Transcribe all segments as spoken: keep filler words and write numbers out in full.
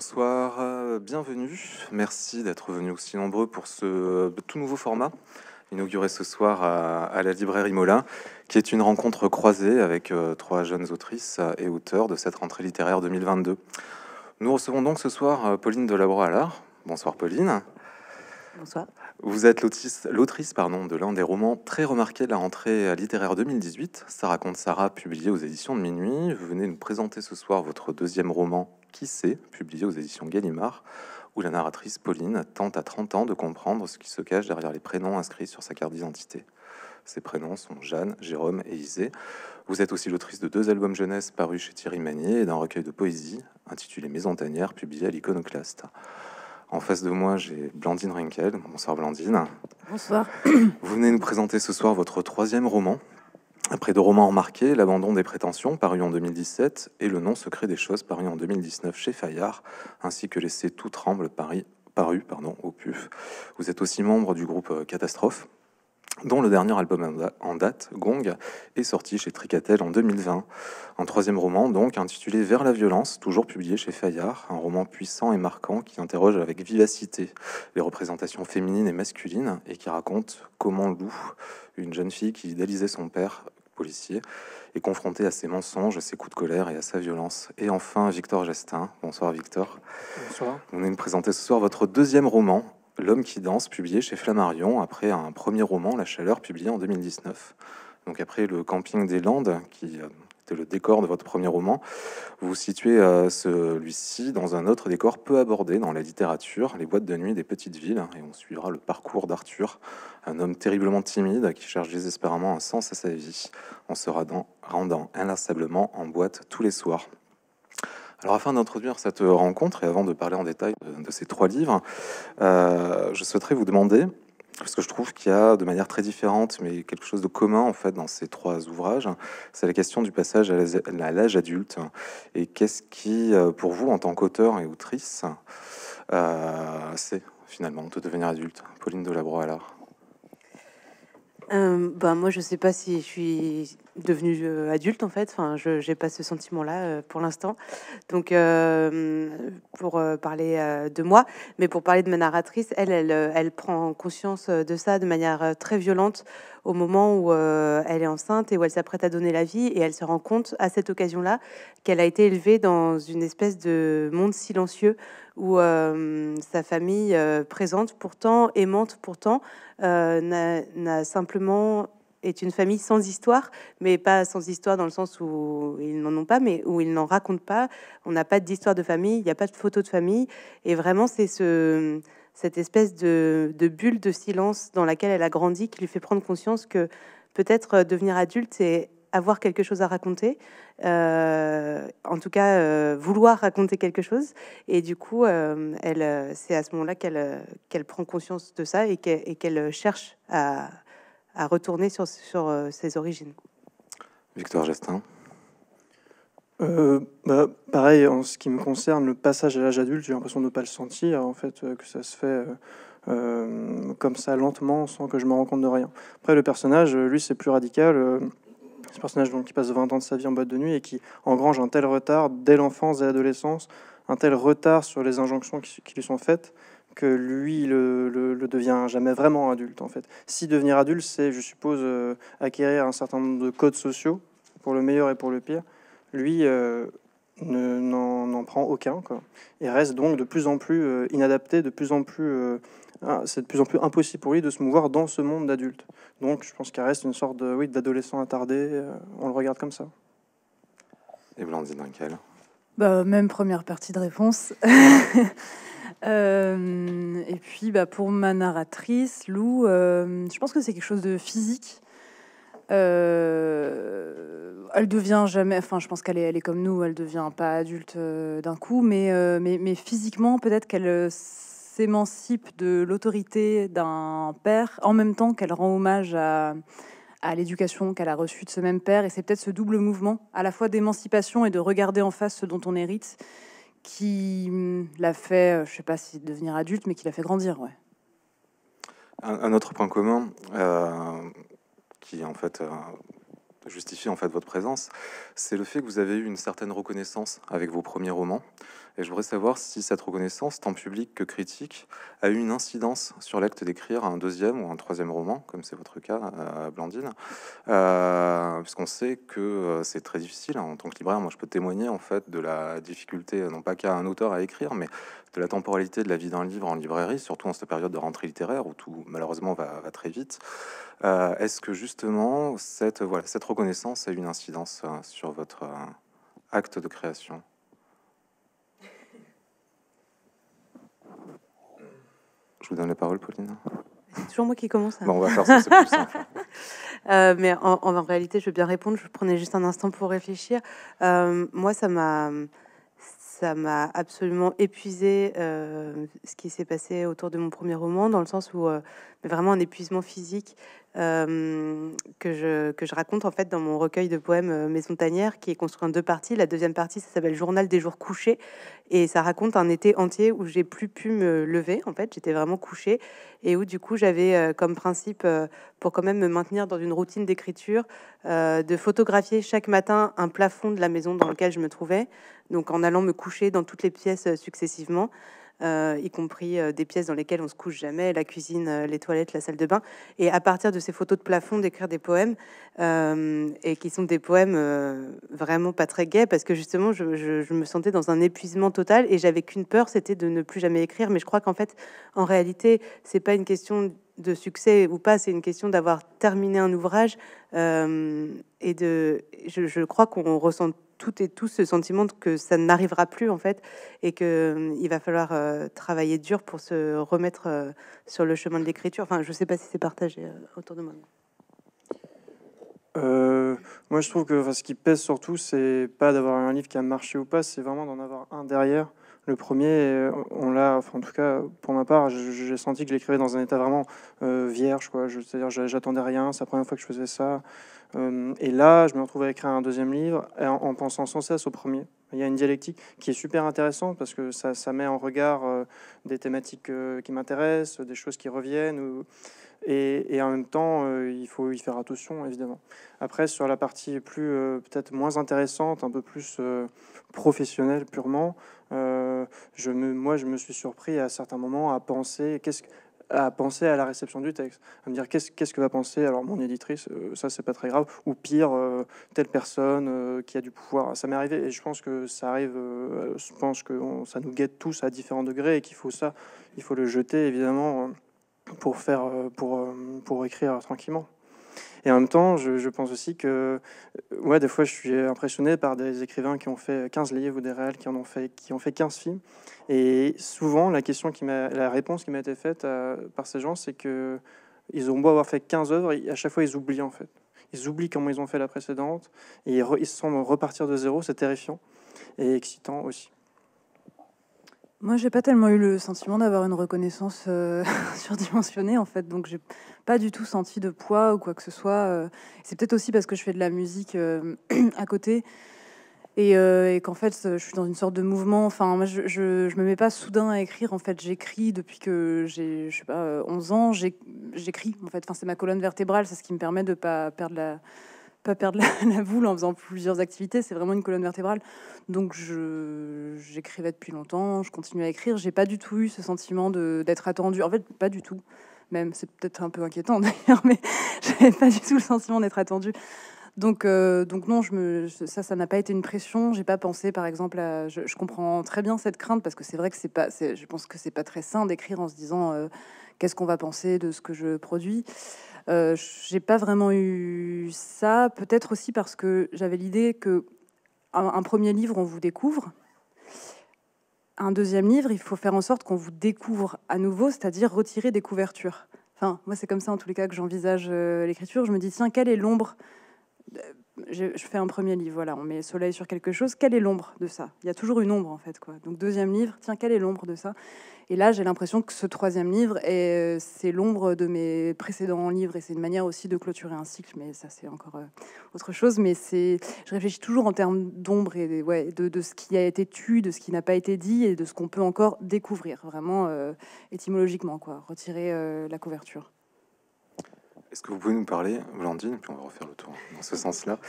Bonsoir, bienvenue. Merci d'être venus aussi nombreux pour ce tout nouveau format inauguré ce soir à, à la librairie MOLA, qui est une rencontre croisée avec euh, trois jeunes autrices et auteurs de cette rentrée littéraire deux mille vingt-deux. Nous recevons donc ce soir Pauline Delabroy-Allard. Bonsoir Pauline. Bonsoir. Vous êtes l'autrice de l'un des romans très remarqués de la rentrée littéraire deux mille dix-huit, Ça raconte Sarah, publié aux éditions de Minuit. Vous venez nous présenter ce soir votre deuxième roman, Qui sait, publié aux éditions Gallimard, où la narratrice Pauline tente à trente ans de comprendre ce qui se cache derrière les prénoms inscrits sur sa carte d'identité. Ces prénoms sont Jeanne, Jérôme et Isée. Vous êtes aussi l'autrice de deux albums jeunesse parus chez Thierry Manier et d'un recueil de poésie intitulé Maison Tanière, publié à l'Iconoclaste. En face de moi, j'ai Blandine Rinkel. Bonsoir Blandine. Bonsoir. Vous venez nous présenter ce soir votre troisième roman. Après deux romans remarqués, L'abandon des prétentions, paru en deux mille dix-sept, et Le nom secret des choses, paru en deux mille dix-neuf chez Fayard, ainsi que Laisser tout tremble, paru, paru pardon, au P U F. Vous êtes aussi membre du groupe Catastrophe, dont le dernier album en date, Gong, est sorti chez Tricatel en deux mille vingt. Un troisième roman, donc, intitulé Vers la violence, toujours publié chez Fayard, un roman puissant et marquant qui interroge avec vivacité les représentations féminines et masculines et qui raconte comment Lou, une jeune fille qui idéalisait son père, policier, est confrontée à ses mensonges, à ses coups de colère et à sa violence. Et enfin, Victor Jestin. Bonsoir Victor. Bonsoir. Vous venez nous présenter ce soir votre deuxième roman, L'homme qui danse, publié chez Flammarion, après un premier roman, La chaleur, publié en deux mille dix-neuf. Donc après le camping des Landes, qui était le décor de votre premier roman, vous situez celui-ci dans un autre décor peu abordé dans la littérature, les boîtes de nuit des petites villes, et on suivra le parcours d'Arthur, un homme terriblement timide qui cherche désespérément un sens à sa vie, en se rendant inlassablement en boîte tous les soirs. Alors, afin d'introduire cette rencontre et avant de parler en détail de, de ces trois livres, euh, je souhaiterais vous demander, parce que je trouve qu'il y a de manière très différente, mais quelque chose de commun en fait dans ces trois ouvrages, c'est la question du passage à l'âge adulte. Et qu'est-ce qui, pour vous, en tant qu'auteur et autrice, euh, c'est finalement de devenir adulte? Pauline Delabroy-Allard. Euh, bah moi je sais pas si je suis devenue euh, adulte en fait, enfin je j'ai pas ce sentiment là euh, pour l'instant, donc euh, pour euh, parler euh, de moi, mais pour parler de ma narratrice, elle elle, elle prend conscience de ça de manière euh, très violente au moment où euh, elle est enceinte et où elle s'apprête à donner la vie, et elle se rend compte à cette occasion là qu'elle a été élevée dans une espèce de monde silencieux où euh, sa famille euh, présente pourtant, aimante pourtant, euh, n'a, n'a simplement est une famille sans histoire, mais pas sans histoire dans le sens où ils n'en ont pas, mais où ils n'en racontent pas. On n'a pas d'histoire de famille, il n'y a pas de photo de famille, et vraiment c'est ce, cette espèce de, de bulle de silence dans laquelle elle a grandi qui lui fait prendre conscience que peut-être devenir adulte, c'est avoir quelque chose à raconter, euh, en tout cas euh, vouloir raconter quelque chose, et du coup euh, elle, c'est à ce moment-là qu'elle qu'elle prend conscience de ça et qu'elle, et qu'elle cherche à, à retourner sur, sur ses origines. Victor Jestin. Euh, bah, pareil, en ce qui me concerne, le passage à l'âge adulte, j'ai l'impression de ne pas le sentir, en fait, que ça se fait... Euh, euh, comme ça, lentement, sans que je me rende compte de rien. Après, le personnage, lui, c'est plus radical... Euh, Ce personnage donc, qui passe vingt ans de sa vie en boîte de nuit et qui engrange un tel retard dès l'enfance et l'adolescence, un tel retard sur les injonctions qui, qui lui sont faites, que lui le, le, le devient jamais vraiment adulte en fait. Si devenir adulte, c'est, je suppose, euh, acquérir un certain nombre de codes sociaux, pour le meilleur et pour le pire, lui euh, ne, n'en, n'en prend aucun, quoi. Et reste donc de plus en plus euh, inadapté, de plus en plus... Euh, Ah, c'est de plus en plus impossible pour lui de se mouvoir dans ce monde d'adultes. Donc je pense qu'il reste une sorte de, oui, d'adolescent attardé, euh, on le regarde comme ça. Et Blandine Rinkel. Bah, même première partie de réponse. euh, et puis bah, pour ma narratrice, Lou, euh, je pense que c'est quelque chose de physique. Euh, elle devient jamais, enfin je pense qu'elle est, elle est comme nous, elle devient pas adulte euh, d'un coup, mais, euh, mais, mais physiquement peut-être qu'elle... Euh, s'émancipe de l'autorité d'un père, en même temps qu'elle rend hommage à, à l'éducation qu'elle a reçue de ce même père. Et c'est peut-être ce double mouvement, à la fois d'émancipation et de regarder en face ce dont on hérite, qui l'a fait, je sais pas si devenir adulte, mais qui l'a fait grandir, ouais. Un, un autre point commun, euh, qui en fait... Euh justifie en fait votre présence, c'est le fait que vous avez eu une certaine reconnaissance avec vos premiers romans. Et je voudrais savoir si cette reconnaissance, tant publique que critique, a eu une incidence sur l'acte d'écrire un deuxième ou un troisième roman, comme c'est votre cas, euh, Blandine, euh, puisqu'on sait que c'est très difficile. En tant que libraire, moi, je peux témoigner en fait de la difficulté, non pas qu'à un auteur à écrire, mais de la temporalité de la vie d'un livre en librairie, surtout en cette période de rentrée littéraire où tout, malheureusement, va, va très vite. Euh, Est-ce que justement, cette, voilà, cette reconnaissance a eu une incidence euh, sur votre euh, acte de création ? Je vous donne la parole, Pauline. C'est toujours moi qui commence. À... Bon, on va faire ça, c'est plus simple. euh, mais en, en réalité, je vais bien répondre. Je prenais juste un instant pour réfléchir. Euh, moi, ça m'a, ça m'a absolument épuisé euh, ce qui s'est passé autour de mon premier roman, dans le sens où euh, vraiment un épuisement physique euh, que je que je raconte en fait dans mon recueil de poèmes euh, Maison Tanière, qui est construit en deux parties. La deuxième partie, ça s'appelle Journal des jours couchés, et ça raconte un été entier où j'ai plus pu me lever. En fait, j'étais vraiment couchée et où du coup j'avais euh, comme principe euh, pour quand même me maintenir dans une routine d'écriture euh, de photographier chaque matin un plafond de la maison dans lequel je me trouvais. Donc en allant me coucher dans toutes les pièces euh, successivement. Euh, y compris euh, des pièces dans lesquelles on se couche jamais, la cuisine, euh, les toilettes, la salle de bain, et à partir de ces photos de plafond d'écrire des poèmes, euh, et qui sont des poèmes euh, vraiment pas très gais, parce que justement je, je, je me sentais dans un épuisement total et j'avais qu'une peur, c'était de ne plus jamais écrire. Mais je crois qu'en fait, en réalité, c'est pas une question de succès ou pas, c'est une question d'avoir terminé un ouvrage euh, et de, je, je crois qu'on ressent tout et tout ce sentiment que ça n'arrivera plus en fait, et que il va falloir euh, travailler dur pour se remettre euh, sur le chemin de l'écriture. Enfin, je sais pas si c'est partagé euh, autour de moi. Euh, moi, je trouve que enfin, ce qui pèse surtout, c'est pas d'avoir un livre qui a marché ou pas, c'est vraiment d'en avoir un derrière. Le premier, on l'a, enfin, en tout cas, pour ma part, j'ai senti que je l'écrivais dans un état vraiment euh, vierge, quoi. C'est-à-dire, j'attendais rien, c'est la première fois que je faisais ça. Euh, et là, je me retrouve à écrire un deuxième livre en, en pensant sans cesse au premier. Il y a une dialectique qui est super intéressante parce que ça, ça met en regard euh, des thématiques euh, qui m'intéressent, des choses qui reviennent. Ou... Et, et en même temps, euh, il faut y faire attention, évidemment. Après, sur la partie plus euh, peut-être moins intéressante, un peu plus euh, professionnelle purement, Euh, je me, moi, je me suis surpris à certains moments à penser qu'est-ce à penser à la réception du texte, à me dire qu'est-ce qu'est-ce que va penser alors mon éditrice, euh, ça c'est pas très grave, ou pire euh, telle personne euh, qui a du pouvoir. Ça m'est arrivé et je pense que ça arrive. Euh, je pense que on, ça nous guette tous à différents degrés et qu'il faut ça, il faut le jeter évidemment pour faire pour pour écrire tranquillement. Et en même temps, je, je pense aussi que, ouais, des fois, je suis impressionné par des écrivains qui ont fait quinze livres ou des réels qui en ont fait, qui ont fait quinze films. Et souvent, la question qui m'a, la réponse qui m'a été faite à, par ces gens, c'est que ils ont beau avoir fait quinze œuvres, et à chaque fois, ils oublient en fait. Ils oublient comment ils ont fait la précédente et ils, re, ils se sentent repartir de zéro. C'est terrifiant et excitant aussi. Moi, j'ai pas tellement eu le sentiment d'avoir une reconnaissance euh, surdimensionnée en fait, donc j'ai pas du tout senti de poids ou quoi que ce soit. Euh, c'est peut-être aussi parce que je fais de la musique euh, à côté et, euh, et qu'en fait je suis dans une sorte de mouvement. Enfin, moi, je, je, je me mets pas soudain à écrire en fait. J'écris depuis que j'ai, je sais pas, onze ans. J'écris en fait. Enfin, c'est ma colonne vertébrale, c'est ce qui me permet de pas perdre la pas perdre la, la boule en faisant plusieurs activités, c'est vraiment une colonne vertébrale. Donc je j'écrivais depuis longtemps, je continue à écrire, j'ai pas du tout eu ce sentiment de d'être attendu. En fait, pas du tout. Même c'est peut-être un peu inquiétant d'ailleurs, mais j'avais pas du tout le sentiment d'être attendu. Donc euh, donc non, je me ça ça n'a pas été une pression, j'ai pas pensé par exemple à je, je comprends très bien cette crainte parce que c'est vrai que c'est pas c'est je pense que c'est pas très sain d'écrire en se disant euh, qu'est-ce qu'on va penser de ce que je produis. Euh, j'ai pas vraiment eu ça, peut-être aussi parce que j'avais l'idée que un, un premier livre on vous découvre, un deuxième livre il faut faire en sorte qu'on vous découvre à nouveau, c'est-à-dire retirer des couvertures. Enfin, moi c'est comme ça en tous les cas que j'envisage euh, l'écriture. Je me dis tiens, quelle est l'ombre? Je, je fais un premier livre, voilà, on met soleil sur quelque chose, quelle est l'ombre de ça? Il y a toujours une ombre en fait, quoi. Donc deuxième livre, tiens, quelle est l'ombre de ça? Et là, j'ai l'impression que ce troisième livre, est, c'est l'ombre de mes précédents livres, et c'est une manière aussi de clôturer un cycle, mais ça, c'est encore autre chose. Mais c'est, je réfléchis toujours en termes d'ombre et ouais, de, de ce qui a été tu, de ce qui n'a pas été dit, et de ce qu'on peut encore découvrir, vraiment euh, étymologiquement, quoi, retirer euh, la couverture. Est-ce que vous pouvez nous parler, Blandine, puis on va refaire le tour dans ce sens-là,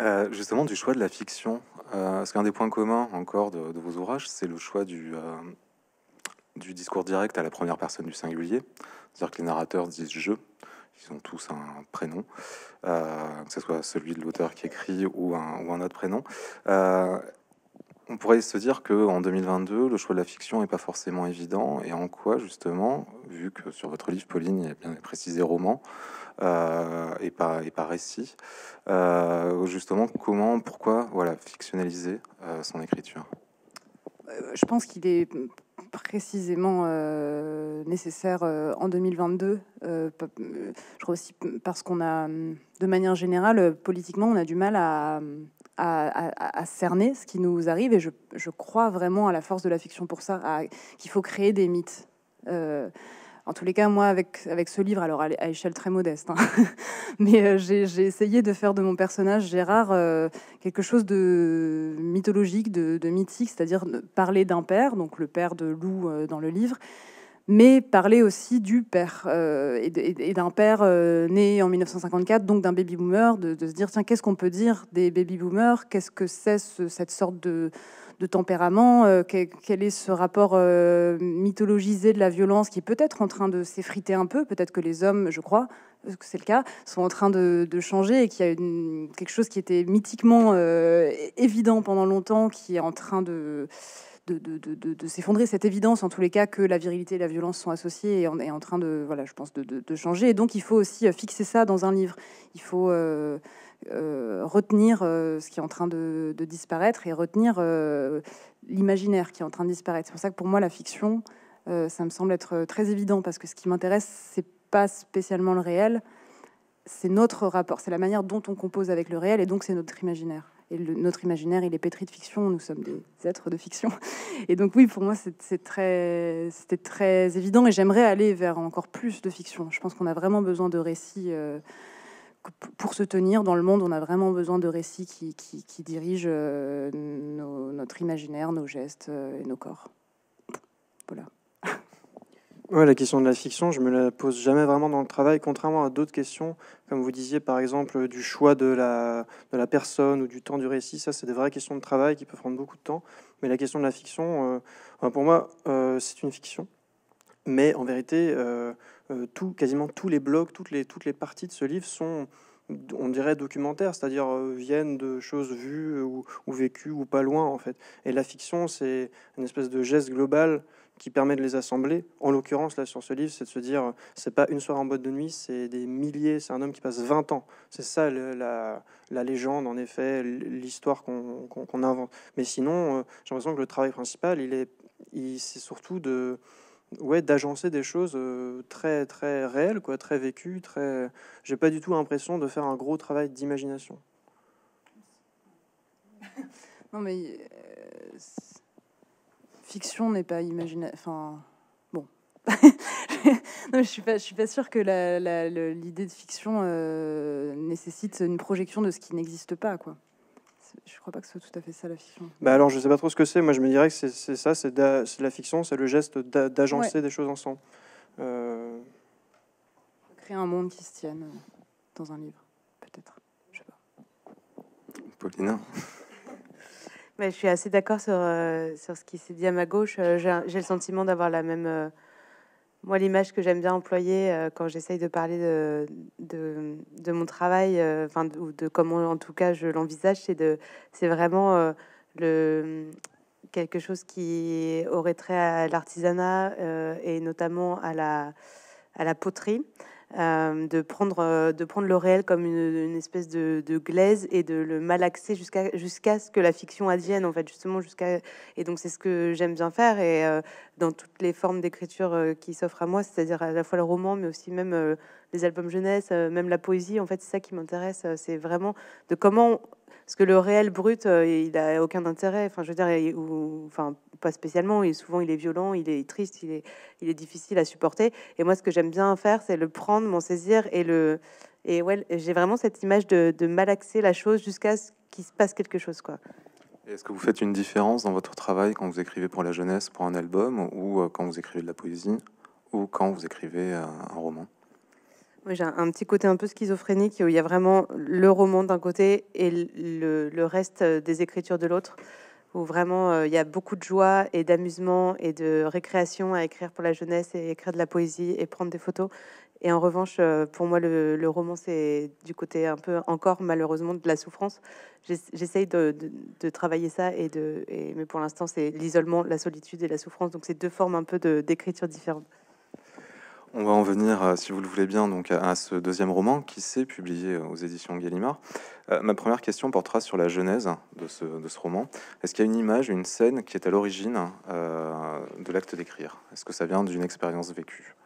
euh, justement du choix de la fiction? Euh, parce qu'un des points communs encore de, de vos ouvrages, c'est le choix du, euh, du discours direct à la première personne du singulier. C'est-à-dire que les narrateurs disent « je », ils ont tous un prénom, euh, que ce soit celui de l'auteur qui écrit ou un, ou un autre prénom. Euh, on pourrait se dire qu'en deux mille vingt-deux, le choix de la fiction n'est pas forcément évident. Et en quoi, justement, vu que sur votre livre, Pauline, il y a bien précisé roman euh, et, pas, et pas récit, euh, justement, comment, pourquoi voilà, fictionnaliser euh, son écriture? Je pense qu'il est précisément euh, nécessaire euh, en deux mille vingt-deux. Euh, je crois aussi parce qu'on a, de manière générale, politiquement, on a du mal à, à, à, à cerner ce qui nous arrive. Et je, je crois vraiment à la force de la fiction pour ça, qu'il faut créer des mythes. Euh, En tous les cas, moi, avec, avec ce livre, alors à, à échelle très modeste, hein, mais euh, j'ai, j'ai essayé de faire de mon personnage Gérard euh, quelque chose de mythologique, de, de mythique, c'est-à-dire parler d'un père, donc le père de Lou euh, dans le livre, mais parler aussi du père, euh, et d'un père euh, né en mille neuf cent cinquante-quatre, donc d'un baby-boomer, de, de se dire, tiens, qu'est-ce qu'on peut dire des baby-boomers? Qu'est-ce que c'est ce, cette sorte de... de tempérament, euh, quel est ce rapport euh, mythologisé de la violence qui est peut-être en train de s'effriter un peu, peut-être que les hommes, je crois, parce que c'est le cas, sont en train de, de changer et qu'il y a une, quelque chose qui était mythiquement euh, évident pendant longtemps, qui est en train de, de, de, de, de, de s'effondrer, cette évidence en tous les cas que la virilité et la violence sont associées et en, est en train de, voilà, je pense, de, de, de changer. Et donc il faut aussi fixer ça dans un livre, il faut... Euh, Euh, retenir euh, ce qui est en train de, de disparaître et retenir euh, l'imaginaire qui est en train de disparaître. C'est pour ça que pour moi la fiction, euh, ça me semble être très évident parce que ce qui m'intéresse, c'est pas spécialement le réel, c'est notre rapport, c'est la manière dont on compose avec le réel et donc c'est notre imaginaire. Et le, notre imaginaire, il est pétri de fiction, nous sommes des êtres de fiction. Et donc oui, pour moi, c'était très, très évident et j'aimerais aller vers encore plus de fiction. Je pense qu'on a vraiment besoin de récits... Euh, Pour se tenir dans le monde, on a vraiment besoin de récits qui, qui, qui dirigent euh, nos, notre imaginaire, nos gestes euh, et nos corps. Voilà. Ouais, la question de la fiction, je me la pose jamais vraiment dans le travail, contrairement à d'autres questions, comme vous disiez par exemple du choix de la, de la personne ou du temps du récit. Ça, c'est des vraies questions de travail qui peuvent prendre beaucoup de temps. Mais la question de la fiction, euh, pour moi, euh, c'est une fiction. Mais en vérité, euh, euh, tout, quasiment tous les blocs, toutes les, toutes les parties de ce livre sont, on dirait, documentaires, c'est-à-dire euh, viennent de choses vues ou, ou vécues ou pas loin, en fait. Et la fiction, c'est une espèce de geste global qui permet de les assembler. En l'occurrence, là, sur ce livre, c'est de se dire, c'est pas une soirée en boîte de nuit, c'est des milliers, c'est un homme qui passe vingt ans. C'est ça, le, la, la légende, en effet, l'histoire qu'on qu'on, qu'on invente. Mais sinon, euh, j'ai l'impression que le travail principal, il est, il, c'est surtout de... Ouais, d'agencer des choses euh, très très réelles, quoi, très vécues, très. J'ai pas du tout l'impression de faire un gros travail d'imagination. Non mais euh, fiction n'est pas imaginaire. Enfin bon, non, je suis pas, je suis pas sûre que la, la, l'idée de fiction euh, nécessite une projection de ce qui n'existe pas, quoi. Je crois pas que ce soit tout à fait ça la fiction. Bah alors je sais pas trop ce que c'est. Moi je me dirais que c'est ça, c'est de la fiction, c'est le geste d'agencer ouais. des choses ensemble. Euh... Créer un monde qui se tienne dans un livre, peut-être. Je sais pas. Paulina. Mais je suis assez d'accord sur euh, sur ce qui s'est dit à ma gauche. J'ai le sentiment d'avoir la même. Euh, moi l'image que j'aime bien employer euh, quand j'essaye de parler de, de, de mon travail, enfin euh, de, de comment en tout cas je l'envisage, c'est de c'est vraiment euh, le quelque chose qui aurait trait à l'artisanat euh, et notamment à la à la poterie, euh, de prendre euh, de prendre le réel comme une, une espèce de, de glaise et de le malaxer jusqu'à jusqu'à ce que la fiction advienne, en fait, justement jusqu'à et donc c'est ce que j'aime bien faire et euh, dans toutes les formes d'écriture euh, qui s'offrent à moi, c'est-à-dire à la fois le roman, mais aussi même euh, les albums jeunesse, euh, même la poésie. En fait, c'est ça qui m'intéresse. Euh, c'est vraiment de comment, on... parce que le réel brut, euh, il a aucun intérêt. Enfin, je veux dire, il, ou, enfin, pas spécialement. Et souvent, il est violent, il est triste, il est, il est difficile à supporter. Et moi, ce que j'aime bien faire, c'est le prendre, m'en saisir et le, et ouais, j'ai vraiment cette image de, de malaxer la chose jusqu'à ce qu'il se passe quelque chose, quoi. Est-ce que vous faites une différence dans votre travail quand vous écrivez pour la jeunesse, pour un album, ou quand vous écrivez de la poésie, ou quand vous écrivez un roman? Oui, j'ai un petit côté un peu schizophrénique où il y a vraiment le roman d'un côté et le, le reste des écritures de l'autre, où vraiment euh, il y a beaucoup de joie et d'amusement et de récréation à écrire pour la jeunesse et écrire de la poésie et prendre des photos. Et en revanche, pour moi, le, le roman, c'est du côté un peu encore malheureusement de la souffrance. J'essaye de, de, de travailler ça, et de, et, mais pour l'instant, c'est l'isolement, la solitude et la souffrance. Donc, c'est deux formes un peu d'écriture différentes. On va en venir, si vous le voulez bien, donc à ce deuxième roman, Qui sait, publié aux éditions Gallimard. Euh, ma première question portera sur la genèse de ce, de ce roman. Est-ce qu'il y a une image, une scène qui est à l'origine euh, de l'acte d'écrire? Est-ce que ça vient d'une expérience vécue?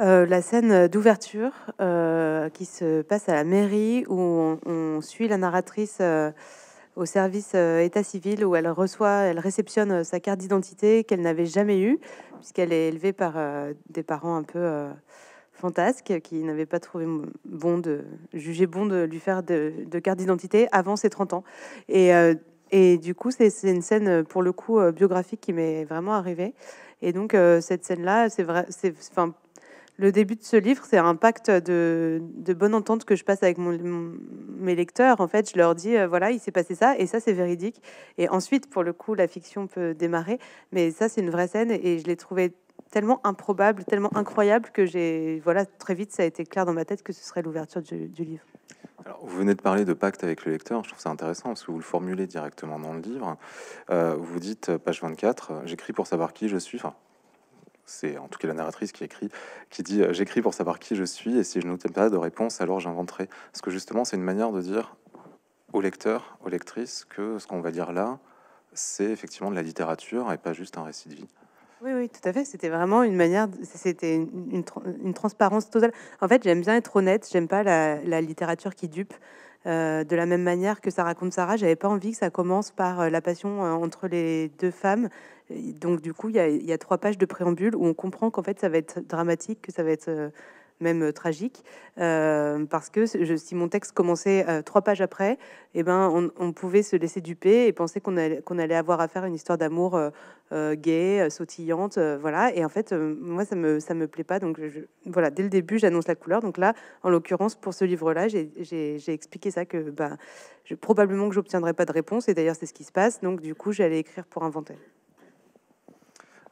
Euh, la scène d'ouverture euh, qui se passe à la mairie, où on, on suit la narratrice euh, au service euh, état civil, où elle reçoit, elle réceptionne sa carte d'identité qu'elle n'avait jamais eue, puisqu'elle est élevée par euh, des parents un peu euh, fantasques qui n'avaient pas trouvé bon de juger bon de lui faire de, de carte d'identité avant ses trente ans. Et, euh, et du coup, c'est une scène pour le coup euh, biographique qui m'est vraiment arrivée. Et donc, euh, cette scène-là, c'est vrai, c'est enfin. Le début de ce livre, c'est un pacte de, de bonne entente que je passe avec mon, mon, mes lecteurs. En fait, je leur dis, euh, voilà, il s'est passé ça, et ça, c'est véridique. Et ensuite, pour le coup, la fiction peut démarrer. Mais ça, c'est une vraie scène, et je l'ai trouvée tellement improbable, tellement incroyable, que j'ai, voilà, très vite, ça a été clair dans ma tête que ce serait l'ouverture du, du livre. Alors, vous venez de parler de pacte avec le lecteur, je trouve ça intéressant parce que vous le formulez directement dans le livre. Euh, vous dites, page vingt-quatre, « J'écris pour savoir qui je suis », enfin, c'est en tout cas la narratrice qui écrit, qui dit « J'écris pour savoir qui je suis, et si je n'obtiens pas de réponse, alors j'inventerai. » Parce que justement, c'est une manière de dire au lecteur, aux lectrices, que ce qu'on va dire là, c'est effectivement de la littérature et pas juste un récit de vie. Oui, oui, tout à fait. C'était vraiment une manière, c'était une, une, une transparence totale. En fait, j'aime bien être honnête, j'aime pas la, la littérature qui dupe. Euh, de la même manière que Ça raconte Sarah, j'avais pas envie que ça commence par euh, la passion euh, entre les deux femmes. Et donc du coup, il y, y a trois pages de préambule où on comprend qu'en fait, ça va être dramatique, que ça va être euh, même euh, tragique, euh, parce que je, si mon texte commençait euh, trois pages après, eh ben, on, on pouvait se laisser duper et penser qu'on allait, qu'on allait avoir à faire une histoire d'amour euh, euh, gay, euh, sautillante, euh, voilà. Et en fait, euh, moi, ça me ça me plaît pas. Donc je, voilà, dès le début, j'annonce la couleur. Donc là, en l'occurrence, pour ce livre-là, j'ai expliqué ça, que bah, je, probablement que j'obtiendrai pas de réponse. Et d'ailleurs, c'est ce qui se passe. Donc du coup, j'allais écrire pour inventer.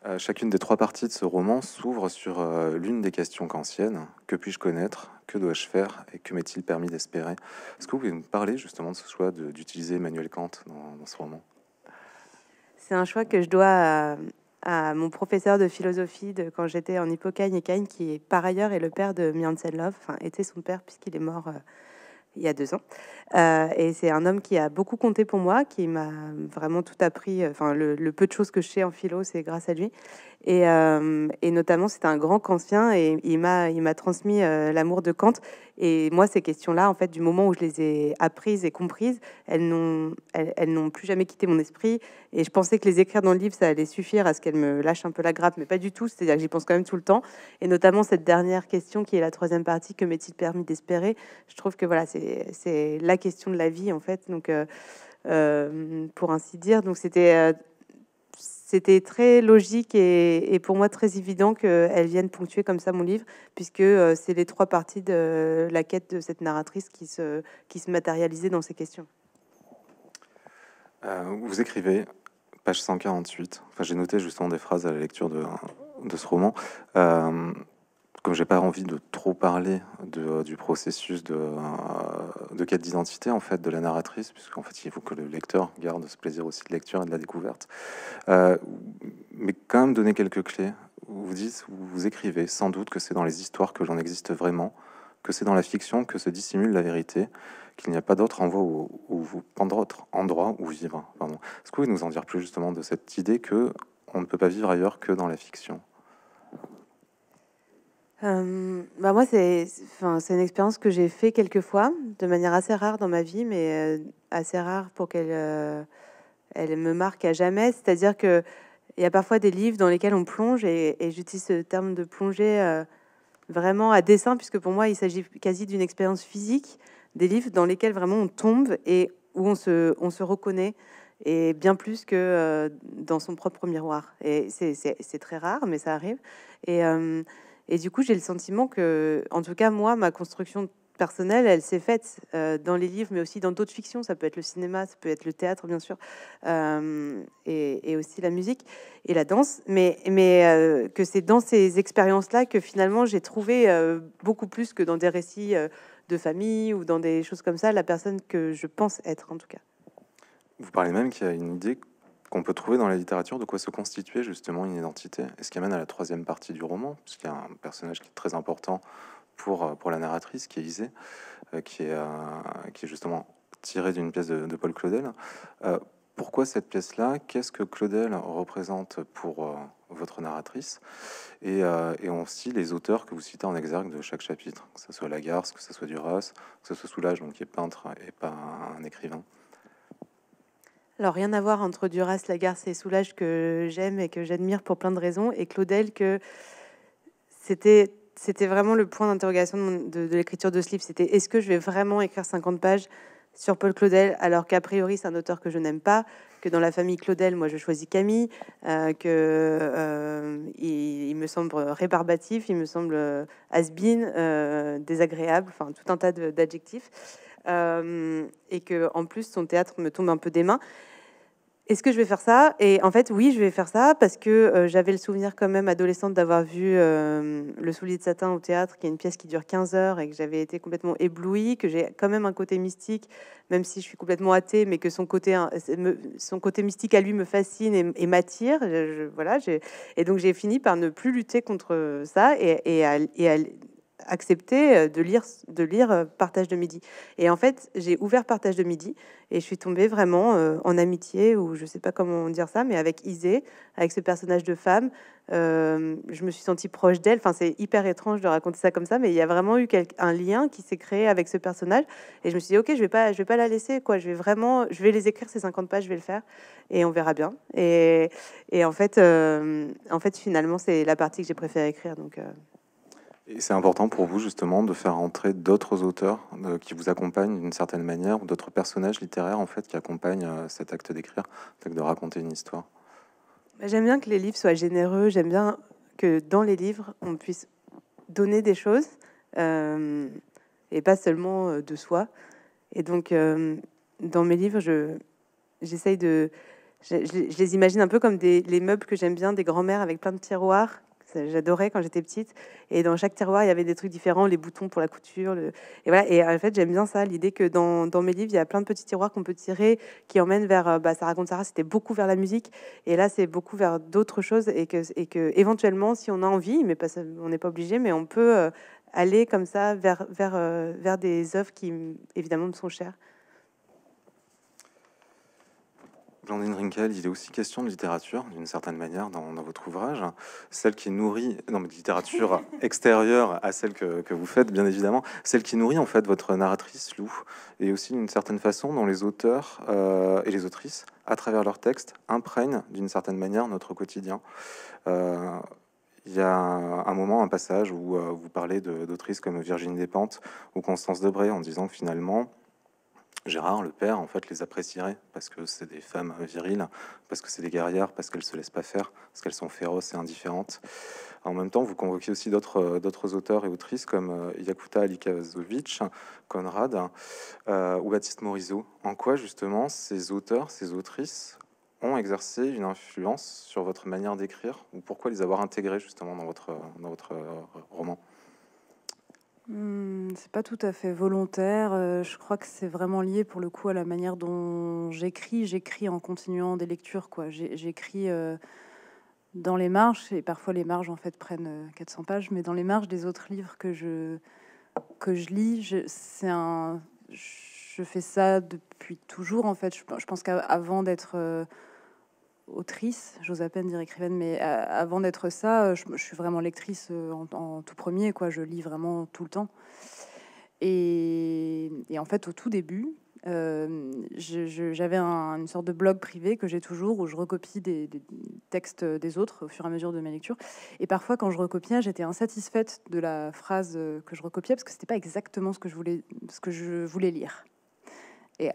Euh, chacune des trois parties de ce roman s'ouvre sur euh, l'une des questions kantiennes. Que puis-je connaître? Que dois-je faire? Et que m'est-il permis d'espérer? Est-ce que vous pouvez nous parler justement de ce choix d'utiliser Emmanuel Kant dans, dans ce roman? C'est un choix que je dois à, à mon professeur de philosophie de quand j'étais en Hippocagne et Cagne, qui par ailleurs est le père de Mjansen Love, enfin était son père puisqu'il est mort euh, il y a deux ans. Euh, et c'est un homme qui a beaucoup compté pour moi, qui m'a vraiment tout appris. Enfin, le, le peu de choses que je sais en philo, c'est grâce à lui. Et, euh, et notamment, c'est un grand kantien, et il m'a il m'a transmis euh, l'amour de Kant. Et moi, ces questions-là, en fait, du moment où je les ai apprises et comprises, elles n'ont elles, elles n'ont plus jamais quitté mon esprit. Et je pensais que les écrire dans le livre, ça allait suffire à ce qu'elles me lâchent un peu la grappe, mais pas du tout. C'est-à-dire que j'y pense quand même tout le temps. Et notamment cette dernière question, qui est la troisième partie, que m'est-il permis d'espérer? Je trouve que voilà, c'est c'est la question de la vie, en fait, donc euh, euh, pour ainsi dire. Donc c'était euh, c'était très logique et, et pour moi très évident qu'elle vienne ponctuer comme ça mon livre, puisque euh, c'est les trois parties de la quête de cette narratrice qui se qui se matérialisait dans ces questions. Euh, vous écrivez, page cent quarante-huit, enfin j'ai noté justement des phrases à la lecture de, de ce roman. euh, Comme j'ai pas envie de trop parler de, du processus de, de quête d'identité, en fait, de la narratrice, puisqu'en fait, il faut que le lecteur garde ce plaisir aussi de lecture et de la découverte. Euh, mais quand même donner quelques clés. Vous dites, vous écrivez sans doute que c'est dans les histoires que l'on existe vraiment, que c'est dans la fiction que se dissimule la vérité, qu'il n'y a pas d'autre endroit où vivre. Pardon. Est-ce que vous pouvez nous en dire plus justement de cette idée que on ne peut pas vivre ailleurs que dans la fiction? Euh, bah moi, c'est c'est une expérience que j'ai fait quelques fois, de manière assez rare dans ma vie, mais euh, assez rare pour qu'elle euh, elle me marque à jamais. C'est-à-dire qu'il y a parfois des livres dans lesquels on plonge, et, et j'utilise ce terme de plonger euh, vraiment à dessein, puisque pour moi, il s'agit quasi d'une expérience physique, des livres dans lesquels vraiment on tombe et où on se, on se reconnaît, et bien plus que euh, dans son propre miroir. Et c'est très rare, mais ça arrive. Et... Euh, Et du coup, j'ai le sentiment que, en tout cas, moi, ma construction personnelle, elle s'est faite euh, dans les livres, mais aussi dans d'autres fictions. Ça peut être le cinéma, ça peut être le théâtre, bien sûr, euh, et, et aussi la musique et la danse. Mais, mais euh, que c'est dans ces expériences-là que finalement j'ai trouvé euh, beaucoup plus que dans des récits euh, de famille ou dans des choses comme ça, la personne que je pense être, en tout cas. Vous parlez même qu'il y a une idée qu'on peut trouver dans la littérature de quoi se constituer justement une identité, et ce qui amène à la troisième partie du roman, puisqu'il y a un personnage qui est très important Pour, pour la narratrice, qui est Isée, euh, qui, est, euh, qui est justement tirée d'une pièce de, de Paul Claudel. Euh, pourquoi cette pièce-là? Qu'est-ce que Claudel représente pour euh, votre narratrice? Et, euh, et aussi les auteurs que vous citez en exergue de chaque chapitre, que ce soit Lagarce, que ce soit Duras, que ce soit Soulages, donc qui est peintre et pas un écrivain. Alors, rien à voir entre Duras, Lagarce et Soulages, que j'aime et que j'admire pour plein de raisons, et Claudel, que c'était... C'était vraiment le point d'interrogation de, de, de l'écriture de ce livre. C'était, est-ce que je vais vraiment écrire cinquante pages sur Paul Claudel, alors qu'a priori, c'est un auteur que je n'aime pas, que dans la famille Claudel, moi, je choisis Camille, euh, que euh, il, il me semble rébarbatif, il me semble has-been, euh, désagréable, enfin, tout un tas d'adjectifs. Euh, et que, en plus, son théâtre me tombe un peu des mains. Est-ce que je vais faire ça? Et en fait, oui, je vais faire ça parce que euh, j'avais le souvenir quand même adolescente d'avoir vu euh, Le Soulier de Satin au théâtre, qui est une pièce qui dure quinze heures, et que j'avais été complètement éblouie, que j'ai quand même un côté mystique, même si je suis complètement athée, mais que son côté, hein, son côté mystique à lui me fascine et, et m'attire. Je, je, voilà, j'ai, et donc j'ai fini par ne plus lutter contre ça et, et, à, et à accepter de lire, de lire Partage de Midi. Et en fait, j'ai ouvert Partage de Midi et je suis tombée vraiment euh, en amitié, ou je sais pas comment dire ça, mais avec Isée, avec ce personnage de femme. Euh, je me suis sentie proche d'elle. Enfin, c'est hyper étrange de raconter ça comme ça, mais il y a vraiment eu un lien qui s'est créé avec ce personnage. Et je me suis dit, ok, je vais pas, je vais pas la laisser, quoi. Je vais vraiment, je vais les écrire ces cinquante pages, je vais le faire, et on verra bien. Et, et en fait, euh, en fait, finalement, c'est la partie que j'ai préféré écrire. Donc euh Et c'est important pour vous, justement, de faire entrer d'autres auteurs euh, qui vous accompagnent d'une certaine manière, ou d'autres personnages littéraires, en fait, qui accompagnent euh, cet acte d'écrire, donc de raconter une histoire. J'aime bien que les livres soient généreux, j'aime bien que dans les livres, on puisse donner des choses, euh, et pas seulement de soi. Et donc, euh, dans mes livres, je, j'essaye de... Je, je, je les imagine un peu comme des, les meubles que j'aime bien, des grands-mères avec plein de tiroirs. J'adorais quand j'étais petite, et dans chaque tiroir il y avait des trucs différents, les boutons pour la couture, le... et voilà. Et en fait, j'aime bien ça, l'idée que dans, dans mes livres il y a plein de petits tiroirs qu'on peut tirer qui emmènent vers bah, Ça raconte Sarah, c'était beaucoup vers la musique, et là c'est beaucoup vers d'autres choses, et que, et que éventuellement, si on a envie, mais pas, on n'est pas obligé, mais on peut euh, aller comme ça vers, vers, euh, vers des œuvres qui évidemment me sont chères. Blandine Rinkel, il est aussi question de littérature, d'une certaine manière, dans, dans votre ouvrage. Celle qui nourrit, non mais de littérature extérieure à celle que, que vous faites, bien évidemment, celle qui nourrit en fait votre narratrice, Lou, et aussi d'une certaine façon dont les auteurs euh, et les autrices, à travers leurs textes, imprègnent d'une certaine manière notre quotidien. Euh, Il y a un moment, un passage où euh, vous parlez d'autrices comme Virginie Despentes ou Constance Debray, en disant que finalement, Gérard, le père, en fait, les apprécierait parce que c'est des femmes viriles, parce que c'est des guerrières, parce qu'elles se laissent pas faire, parce qu'elles sont féroces et indifférentes. En même temps, vous convoquez aussi d'autres d'autres auteurs et autrices comme Yakuta Alikazovic, Conrad euh, ou Baptiste Morisot. En quoi, justement, ces auteurs, ces autrices ont exercé une influence sur votre manière d'écrire, ou pourquoi les avoir intégrés, justement, dans votre, dans votre roman? C'est pas tout à fait volontaire. Je crois que c'est vraiment lié pour le coup à la manière dont j'écris. J'écris en continuant des lectures, quoi. J'écris dans les marges, et parfois les marges en fait prennent quatre cents pages, mais dans les marges des autres livres que je que je lis, je, c'est un, je fais ça depuis toujours en fait. Je pense qu'avant d'être autrice, j'ose à peine dire écrivaine, mais avant d'être ça, je, je suis vraiment lectrice en, en tout premier, quoi. Je lis vraiment tout le temps. Et, et en fait, au tout début, euh, je, je, j'avais un, une sorte de blog privé que j'ai toujours, où je recopie des, des textes des autres au fur et à mesure de mes lectures. Et parfois, quand je recopiais, j'étais insatisfaite de la phrase que je recopiais parce que c'était pas exactement ce que je voulais, ce que je voulais lire. Et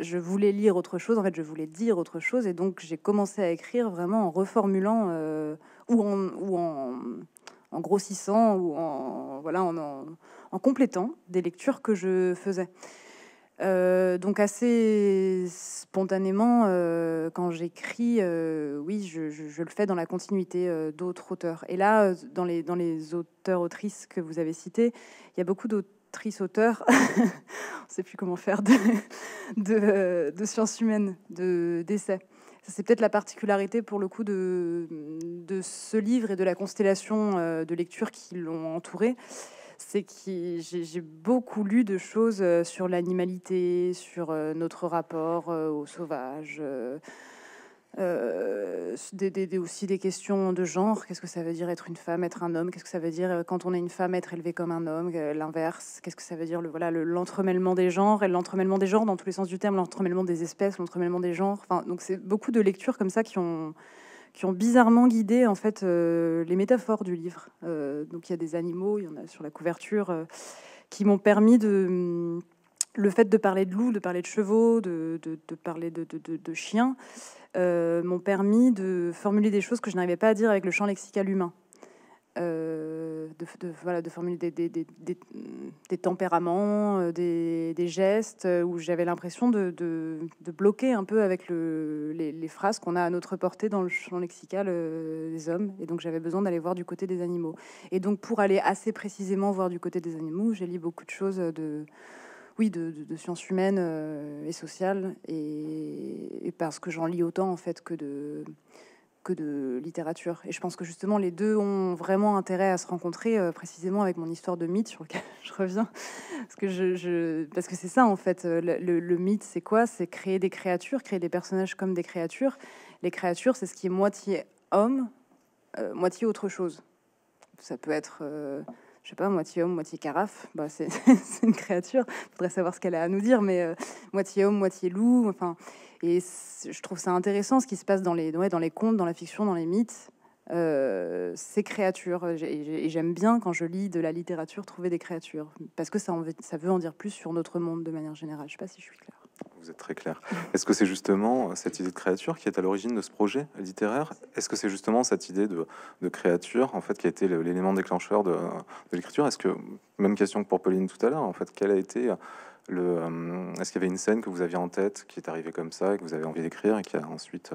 je voulais lire autre chose, en fait, je voulais dire autre chose, et donc j'ai commencé à écrire vraiment en reformulant euh, ou en, ou en, en grossissant ou en, voilà, en, en, en complétant des lectures que je faisais. Euh, donc assez spontanément, euh, quand j'écris, euh, oui, je, je, je le fais dans la continuité euh, d'autres auteurs. Et là, dans les, dans les auteurs-autrices que vous avez cités, il y a beaucoup d'autrices-auteurs, on ne sait plus comment faire, de, de, euh, de sciences humaines, de, d'essais. C'est peut-être la particularité, pour le coup, de, de ce livre et de la constellation euh, de lectures qui l'ont entouré. C'est que j'ai beaucoup lu de choses sur l'animalité, sur notre rapport aux sauvages, euh, des, des, aussi des questions de genre. Qu'est-ce que ça veut dire être une femme, être un homme? Qu'est-ce que ça veut dire quand on est une femme, être élevée comme un homme? L'inverse, qu'est-ce que ça veut dire le, voilà, le, l'entremêlement des genres, et l'entremêlement des genres dans tous les sens du terme, l'entremêlement des espèces, l'entremêlement des genres. Enfin, donc c'est beaucoup de lectures comme ça qui ont... qui ont bizarrement guidé en fait euh, les métaphores du livre. Euh, donc il y a des animaux, il y en a sur la couverture, euh, qui m'ont permis de... Le fait de parler de loups, de parler de chevaux, de, de, de parler de, de, de, de chiens, euh, m'ont permis de formuler des choses que je n'arrivais pas à dire avec le champ lexical humain. Euh, de, de, voilà, de formuler des, des, des, des, des tempéraments, des, des gestes, où j'avais l'impression de, de, de bloquer un peu avec le, les, les phrases qu'on a à notre portée dans le champ lexical euh, des hommes. Et donc j'avais besoin d'aller voir du côté des animaux. Et donc pour aller assez précisément voir du côté des animaux, j'ai lu beaucoup de choses de... Oui, de, de, de sciences humaines euh, et sociales. Et, et parce que j'en lis autant, en fait, que de... que de littérature. Et je pense que justement, les deux ont vraiment intérêt à se rencontrer, euh, précisément avec mon histoire de mythe sur lequel je reviens. Parce que, je, je, parce que c'est ça, en fait. Le, le, le mythe, c'est quoi? C'est créer des créatures, créer des personnages comme des créatures. Les créatures, c'est ce qui est moitié homme, euh, moitié autre chose. Ça peut être... Euh, je sais pas, moitié homme, moitié carafe, bah, c'est une créature, faudrait savoir ce qu'elle a à nous dire, mais euh, moitié homme, moitié loup, enfin, et je trouve ça intéressant ce qui se passe dans les, ouais, dans les contes, dans la fiction, dans les mythes, euh, ces créatures, et j'aime bien quand je lis de la littérature trouver des créatures, parce que ça, en veut, ça veut en dire plus sur notre monde de manière générale, je sais pas si je suis claire. Vous êtes très clair. Est-ce que c'est justement cette idée de créature qui est à l'origine de ce projet littéraire? Est-ce que c'est justement cette idée de, de créature, en fait, qui a été l'élément déclencheur de, de l'écriture? Est-ce que, même question que pour Pauline tout à l'heure, en fait, quelle a été le... Est-ce qu'il y avait une scène que vous aviez en tête qui est arrivée comme ça et que vous avez envie d'écrire et qui a ensuite...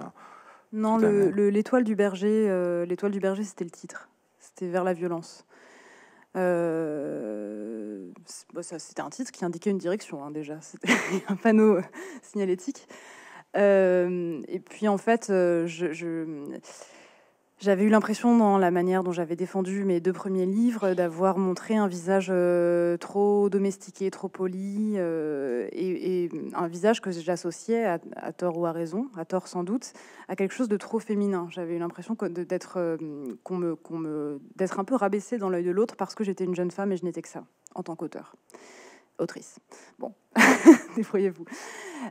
Non, le, le, l'étoile du berger, euh, l'étoile du berger, c'était le titre. C'était Vers la violence. Euh, c'était un titre qui indiquait une direction, hein, déjà, c'était un panneau signalétique. Euh, et puis en fait, je, je, j'avais eu l'impression, dans la manière dont j'avais défendu mes deux premiers livres, d'avoir montré un visage euh, trop domestiqué, trop poli, euh, et, et un visage que j'associais à, à tort ou à raison, à tort sans doute, à quelque chose de trop féminin. J'avais eu l'impression d'être euh, qu'on me, qu'on me, d'être un peu rabaissée dans l'œil de l'autre parce que j'étais une jeune femme et je n'étais que ça en tant qu'auteur. Autrice. Bon, débrouillez-vous.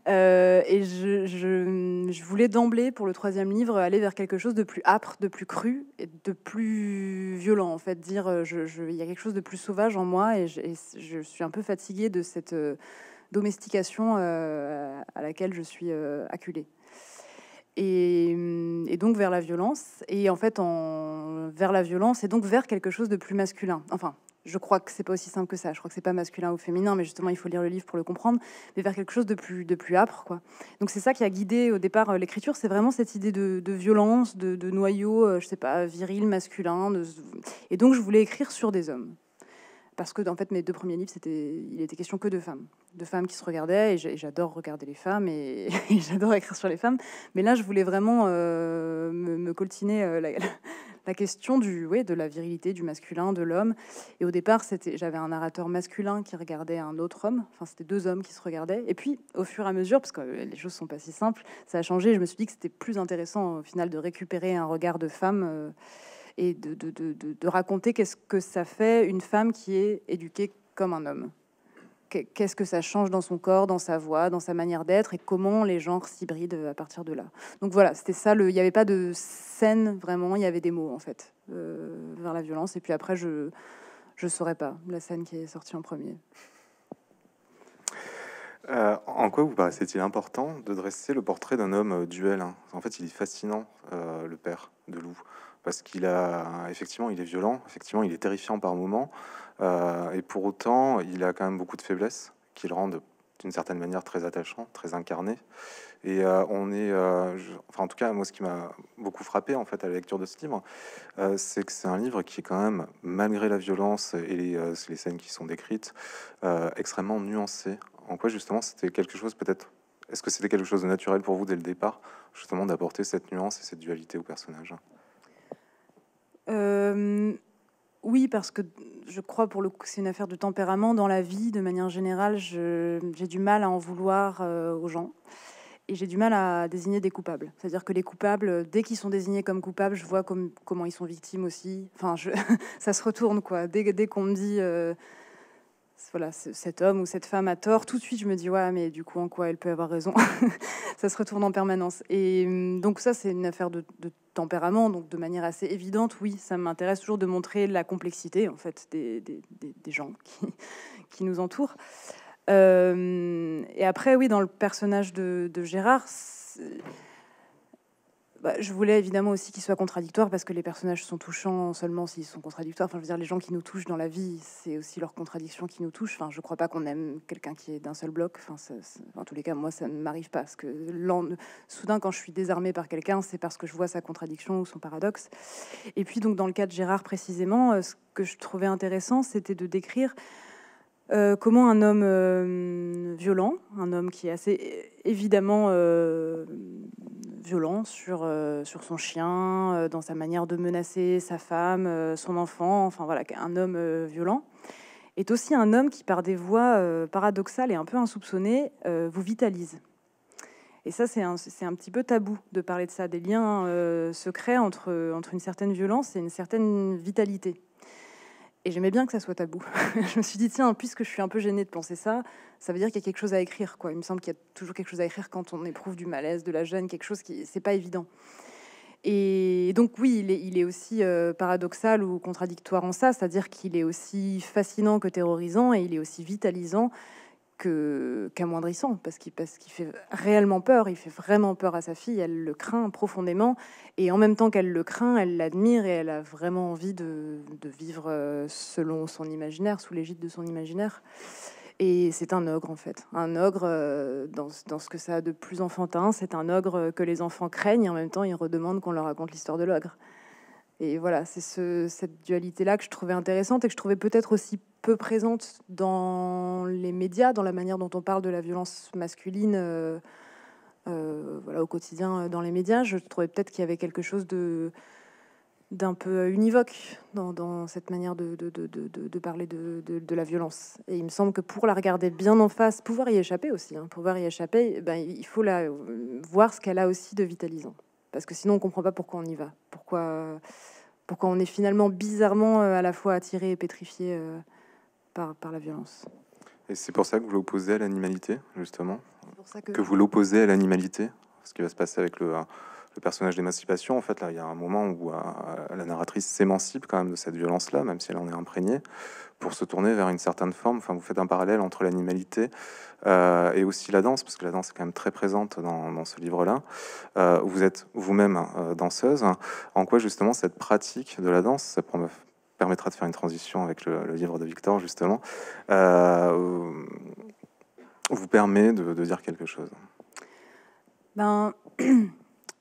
Euh, et je, je, je voulais d'emblée, pour le troisième livre, aller vers quelque chose de plus âpre, de plus cru, et de plus violent, en fait. Dire, je, je, il y a quelque chose de plus sauvage en moi, et je, et je suis un peu fatiguée de cette euh, domestication euh, à laquelle je suis euh, acculée. Et, et donc vers la violence, et en fait, en, vers la violence, et donc vers quelque chose de plus masculin. Enfin... Je crois que c'est pas aussi simple que ça. Je crois que c'est pas masculin ou féminin, mais justement, il faut lire le livre pour le comprendre, mais vers quelque chose de plus, de plus âpre, quoi. Donc c'est ça qui a guidé au départ l'écriture. C'est vraiment cette idée de, de violence, de, de noyau, je sais pas, viril, masculin. De... Et donc je voulais écrire sur des hommes, parce que en fait mes deux premiers livres, c'était, il était question que de femmes, de femmes qui se regardaient. Et j'adore regarder les femmes et, et j'adore écrire sur les femmes. Mais là, je voulais vraiment euh, me, me coltiner euh, la. la... la question du, oui, de la virilité, du masculin, de l'homme. Et au départ, c'était, j'avais un narrateur masculin qui regardait un autre homme. Enfin, c'était deux hommes qui se regardaient. Et puis, au fur et à mesure, parce que les choses sont pas si simples, ça a changé. Je me suis dit que c'était plus intéressant, au final, de récupérer un regard de femme euh, et de, de, de, de, de raconter qu'est-ce que ça fait une femme qui est éduquée comme un homme. Qu'est-ce que ça change dans son corps, dans sa voix, dans sa manière d'être, et comment les genres s'hybrident à partir de là. Donc voilà, c'était ça. Le, il n'y avait pas de scène vraiment, il y avait des mots en fait euh, vers la violence. Et puis après, je je saurais pas la scène qui est sortie en premier. Euh, en quoi vous paraissait-il important de dresser le portrait d'un homme duel? En fait, il est fascinant, euh, le père de Loup. parce qu'il a effectivement il est violent, effectivement il est terrifiant par moments, euh, et pour autant il a quand même beaucoup de faiblesses qui le rendent d'une certaine manière très attachant, très incarné. Et euh, on est, euh, je, enfin en tout cas moi ce qui m'a beaucoup frappé en fait à la lecture de ce livre, euh, c'est que c'est un livre qui est quand même, malgré la violence et les, euh, les scènes qui sont décrites, euh, extrêmement nuancé. En quoi justement c'était quelque chose peut-être, est-ce que c'était quelque chose de naturel pour vous dès le départ justement d'apporter cette nuance et cette dualité au personnage? euh, Oui, parce que je crois pour le coup c'est une affaire de tempérament dans la vie de manière générale. J'ai du mal à en vouloir euh, aux gens. Et j'ai du mal à désigner des coupables. C'est-à-dire que les coupables, dès qu'ils sont désignés comme coupables, je vois comme, comment ils sont victimes aussi. Enfin, je, ça se retourne, quoi. Dès, dès qu'on me dit, euh, voilà, cet homme ou cette femme a tort, tout de suite, je me dis, ouais, mais du coup, en quoi elle peut avoir raison? Ça se retourne en permanence. Et donc ça, c'est une affaire de, de tempérament. Donc de manière assez évidente, oui, ça m'intéresse toujours de montrer la complexité, en fait, des, des, des, des gens qui, qui nous entourent. Euh, et après, oui, dans le personnage de, de Gérard, bah, je voulais évidemment aussi qu'il soit contradictoire, parce que les personnages sont touchants seulement s'ils sont contradictoires. Enfin, je veux dire, les gens qui nous touchent dans la vie, c'est aussi leurs contradictions qui nous touchent. Enfin, je crois pas qu'on aime quelqu'un qui est d'un seul bloc. Enfin, ça, ça, en tous les cas, moi, ça ne m'arrive pas, parce que soudain, quand je suis désarmée par quelqu'un, c'est parce que je vois sa contradiction ou son paradoxe. Et puis, donc, dans le cas de Gérard précisément, ce que je trouvais intéressant, c'était de décrire Euh, comment un homme euh, violent, un homme qui est assez évidemment euh, violent sur, euh, sur son chien, euh, dans sa manière de menacer sa femme, euh, son enfant, enfin voilà, un homme euh, violent, est aussi un homme qui, par des voies euh, paradoxales et un peu insoupçonnées, euh, vous vitalise. Et ça, c'est un, c'est un petit peu tabou de parler de ça, des liens euh, secrets entre, entre une certaine violence et une certaine vitalité. Et j'aimais bien que ça soit tabou. Je me suis dit, tiens, puisque je suis un peu gênée de penser ça, ça veut dire qu'il y a quelque chose à écrire, quoi. Il me semble qu'il y a toujours quelque chose à écrire quand on éprouve du malaise, de la gêne, quelque chose qui, c'est pas évident. Et donc, oui, il est, il est aussi euh, paradoxal ou contradictoire en ça, c'est-à-dire qu'il est aussi fascinant que terrorisant, et il est aussi vitalisant que qu'amoindrissant, parce qu'il parce qu'il fait réellement peur. Il fait vraiment peur à sa fille, elle le craint profondément, et en même temps qu'elle le craint, elle l'admire, et elle a vraiment envie de, de vivre selon son imaginaire, sous l'égide de son imaginaire. Et c'est un ogre, en fait, un ogre dans, dans ce que ça a de plus enfantin. C'est un ogre que les enfants craignent, et en même temps ils redemandent qu'on leur raconte l'histoire de l'ogre. Et voilà, c'est ce, cette dualité-là que je trouvais intéressante, et que je trouvais peut-être aussi peu présente dans les médias, dans la manière dont on parle de la violence masculine euh, euh, voilà, au quotidien dans les médias. Je trouvais peut-être qu'il y avait quelque chose de d'un peu univoque dans, dans cette manière de, de, de, de, de parler de, de, de la violence. Et il me semble que pour la regarder bien en face, pouvoir y échapper aussi, hein, pouvoir y échapper, ben, il faut la, voir ce qu'elle a aussi de vitalisant. Parce que sinon, on ne comprend pas pourquoi on y va, pourquoi, pourquoi on est finalement bizarrement à la fois attiré et pétrifié par, par la violence. Et c'est pour ça que vous l'opposez à l'animalité, justement, pour ça que... que vous l'opposez à l'animalité, ce qui va se passer avec le, le personnage d'émancipation. En fait, là, il y a un moment où uh, la narratrice s'émancipe quand même de cette violence-là, même si elle en est imprégnée, pour se tourner vers une certaine forme. Enfin, vous faites un parallèle entre l'animalité euh, et aussi la danse, parce que la danse est quand même très présente dans, dans ce livre-là. Euh, vous êtes vous-même euh, danseuse. En quoi, justement, cette pratique de la danse, ça permettra de faire une transition avec le, le livre de Victor, justement, euh, vous permet de, de dire quelque chose? Ben...